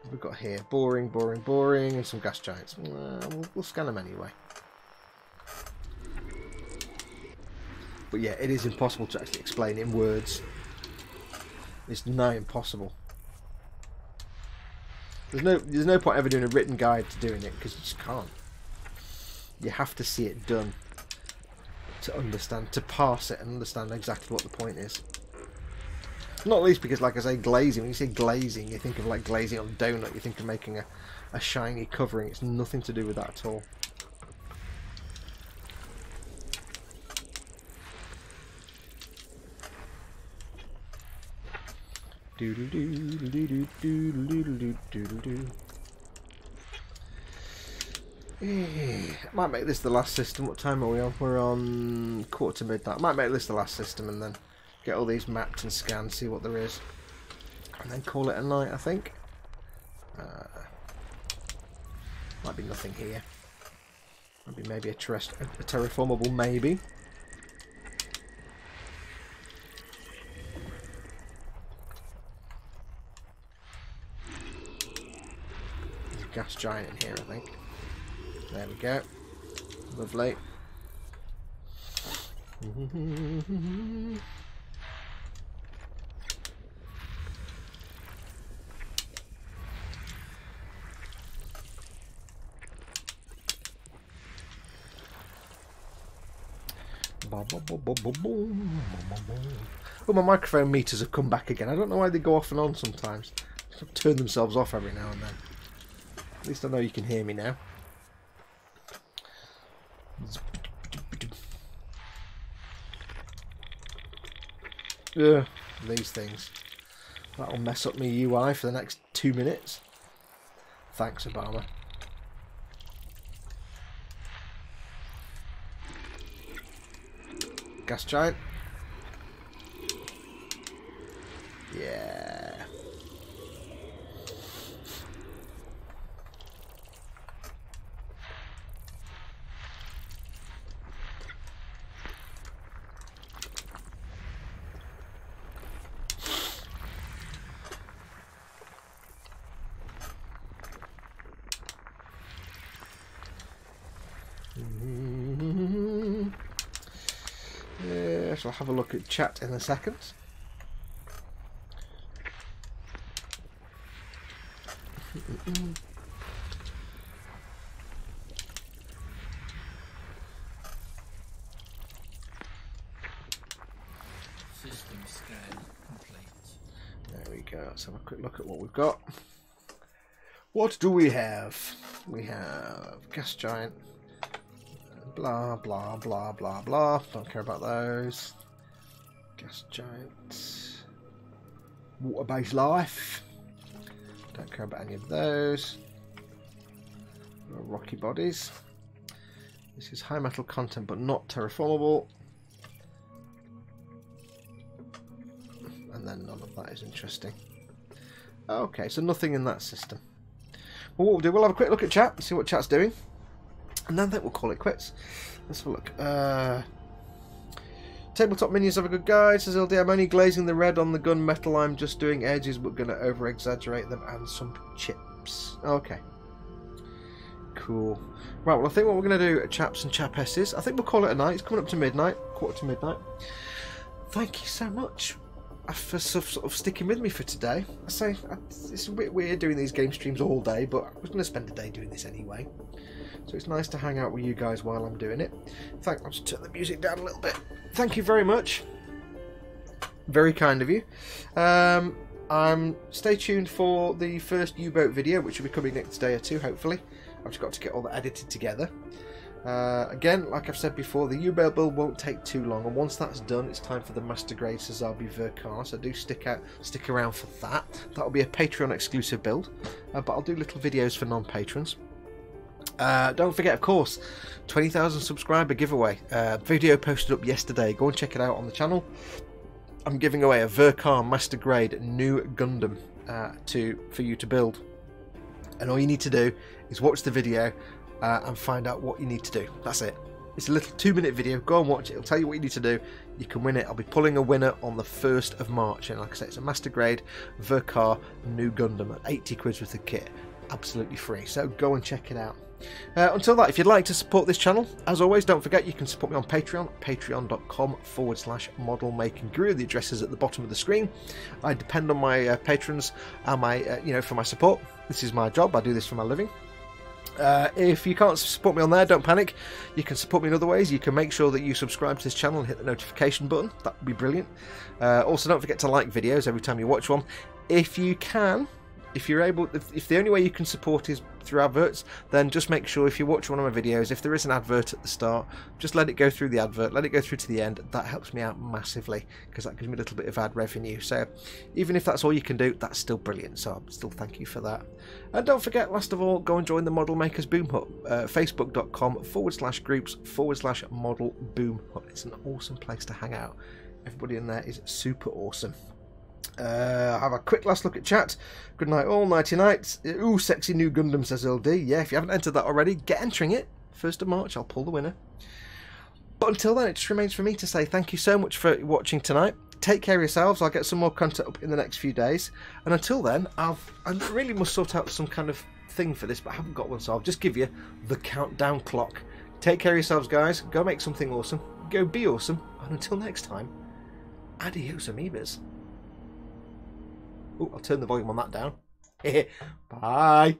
What have we got here? Boring, boring, boring, and some gas giants. We'll scan them anyway. But yeah, it is impossible to actually explain in words. It's nigh impossible. There's no point ever doing a written guide to doing it, because you just can't. You have to see it done to understand, to parse it and understand exactly what the point is. Not least because, like I say, glazing. When you say glazing, you think of like glazing on a donut. You think of making a shiny covering. It's nothing to do with that at all. Might make this the last system. What time are we on? We're on 20:15. Might make this the last system and then get all these mapped and scanned, see what there is, and then call it a night, I think. Might be nothing here. Might be maybe a terraformable maybe. Gas giant in here, I think. There we go. Lovely. Oh, my microphone meters have come back again. I don't know why they go off and on sometimes. They turn themselves off every now and then. At least I know you can hear me now. Ugh, these things. That'll mess up my UI for the next 2 minutes. Thanks, Obama. Gas giant. Yeah. I'll have a look at chat in a second. System scan complete. There we go. Let's have a quick look at what we've got. What do we have? We have gas giant. Blah, blah, blah, blah, blah. Don't care about those. Gas giants. Water-based life. Don't care about any of those. Rocky bodies. This is high metal content, but not terraformable. And then none of that is interesting. Okay, so nothing in that system. Well, what we'll do, we'll have a quick look at chat and see what chat's doing. And then I think we'll call it quits. Let's have a look. Tabletop Minions have a good guide. Says LD, I'm only glazing the red on the gun metal. I'm just doing edges, but going to over-exaggerate them and some chips. Okay. Cool. Right, well, I think what we're going to do, chaps and chapesses, I think we'll call it a night. It's coming up to midnight. Quarter to midnight. Thank you so much for sort of sticking with me for today. I say, it's a bit weird doing these game streams all day, but I was going to spend a day doing this anyway. So it's nice to hang out with you guys while I'm doing it. I'll just turn the music down a little bit. Thank you very much. Very kind of you. Stay tuned for the first U-boat video, which will be coming next day or two, hopefully. I've just got to get all that edited together. Again, like I've said before, the U-boat build won't take too long, and once that's done, it's time for the Master Grade Sazabi Verkar. So do stick around for that. That'll be a Patreon exclusive build, but I'll do little videos for non-patrons. Don't forget, of course, 20,000 subscriber giveaway. Video posted up yesterday. Go and check it out on the channel. I'm giving away a Verkar Master Grade new Gundam for you to build. And all you need to do is watch the video and find out what you need to do. That's it. It's a little 2-minute video. Go and watch it. It'll tell you what you need to do. You can win it. I'll be pulling a winner on the 1st of March. And like I said, it's a Master Grade Verkar new Gundam at 80 quid with the kit. Absolutely free. So go and check it out. Until that, if you'd like to support this channel, as always, don't forget you can support me on Patreon, patreon.com/modelmakingguru. The address is at the bottom of the screen. I depend on my patrons and my, for my support. This is my job. I do this for my living. If you can't support me on there, don't panic. You can support me in other ways. You can make sure that you subscribe to this channel and hit the notification button. That would be brilliant. Also, don't forget to like videos every time you watch one. If you can. If you're able, if the only way you can support is through adverts, then just make sure if you watch one of my videos, if there is an advert at the start, just let it go through the advert, let it go through to the end. That helps me out massively because that gives me a little bit of ad revenue. So even if that's all you can do, that's still brilliant. So I'll still thank you for that. And don't forget, last of all, go and join the Model Makers Boom Hut, facebook.com/groups/Model Boom Hut. It's an awesome place to hang out. Everybody in there is super awesome. Have a quick last look at chat. Good night all, nighty nights. Ooh, sexy new Gundam, says LD. Yeah, if you haven't entered that already, get entering it. 1st of March, I'll pull the winner. But until then, it just remains for me to say thank you so much for watching tonight. Take care of yourselves. I'll get some more content up in the next few days. And until then, I really must sort out some kind of thing for this, but I haven't got one, so I'll just give you the countdown clock. Take care of yourselves, guys. Go make something awesome. Go be awesome. And until next time, adios, amoebas. Oh, I'll turn the volume on that down. Bye.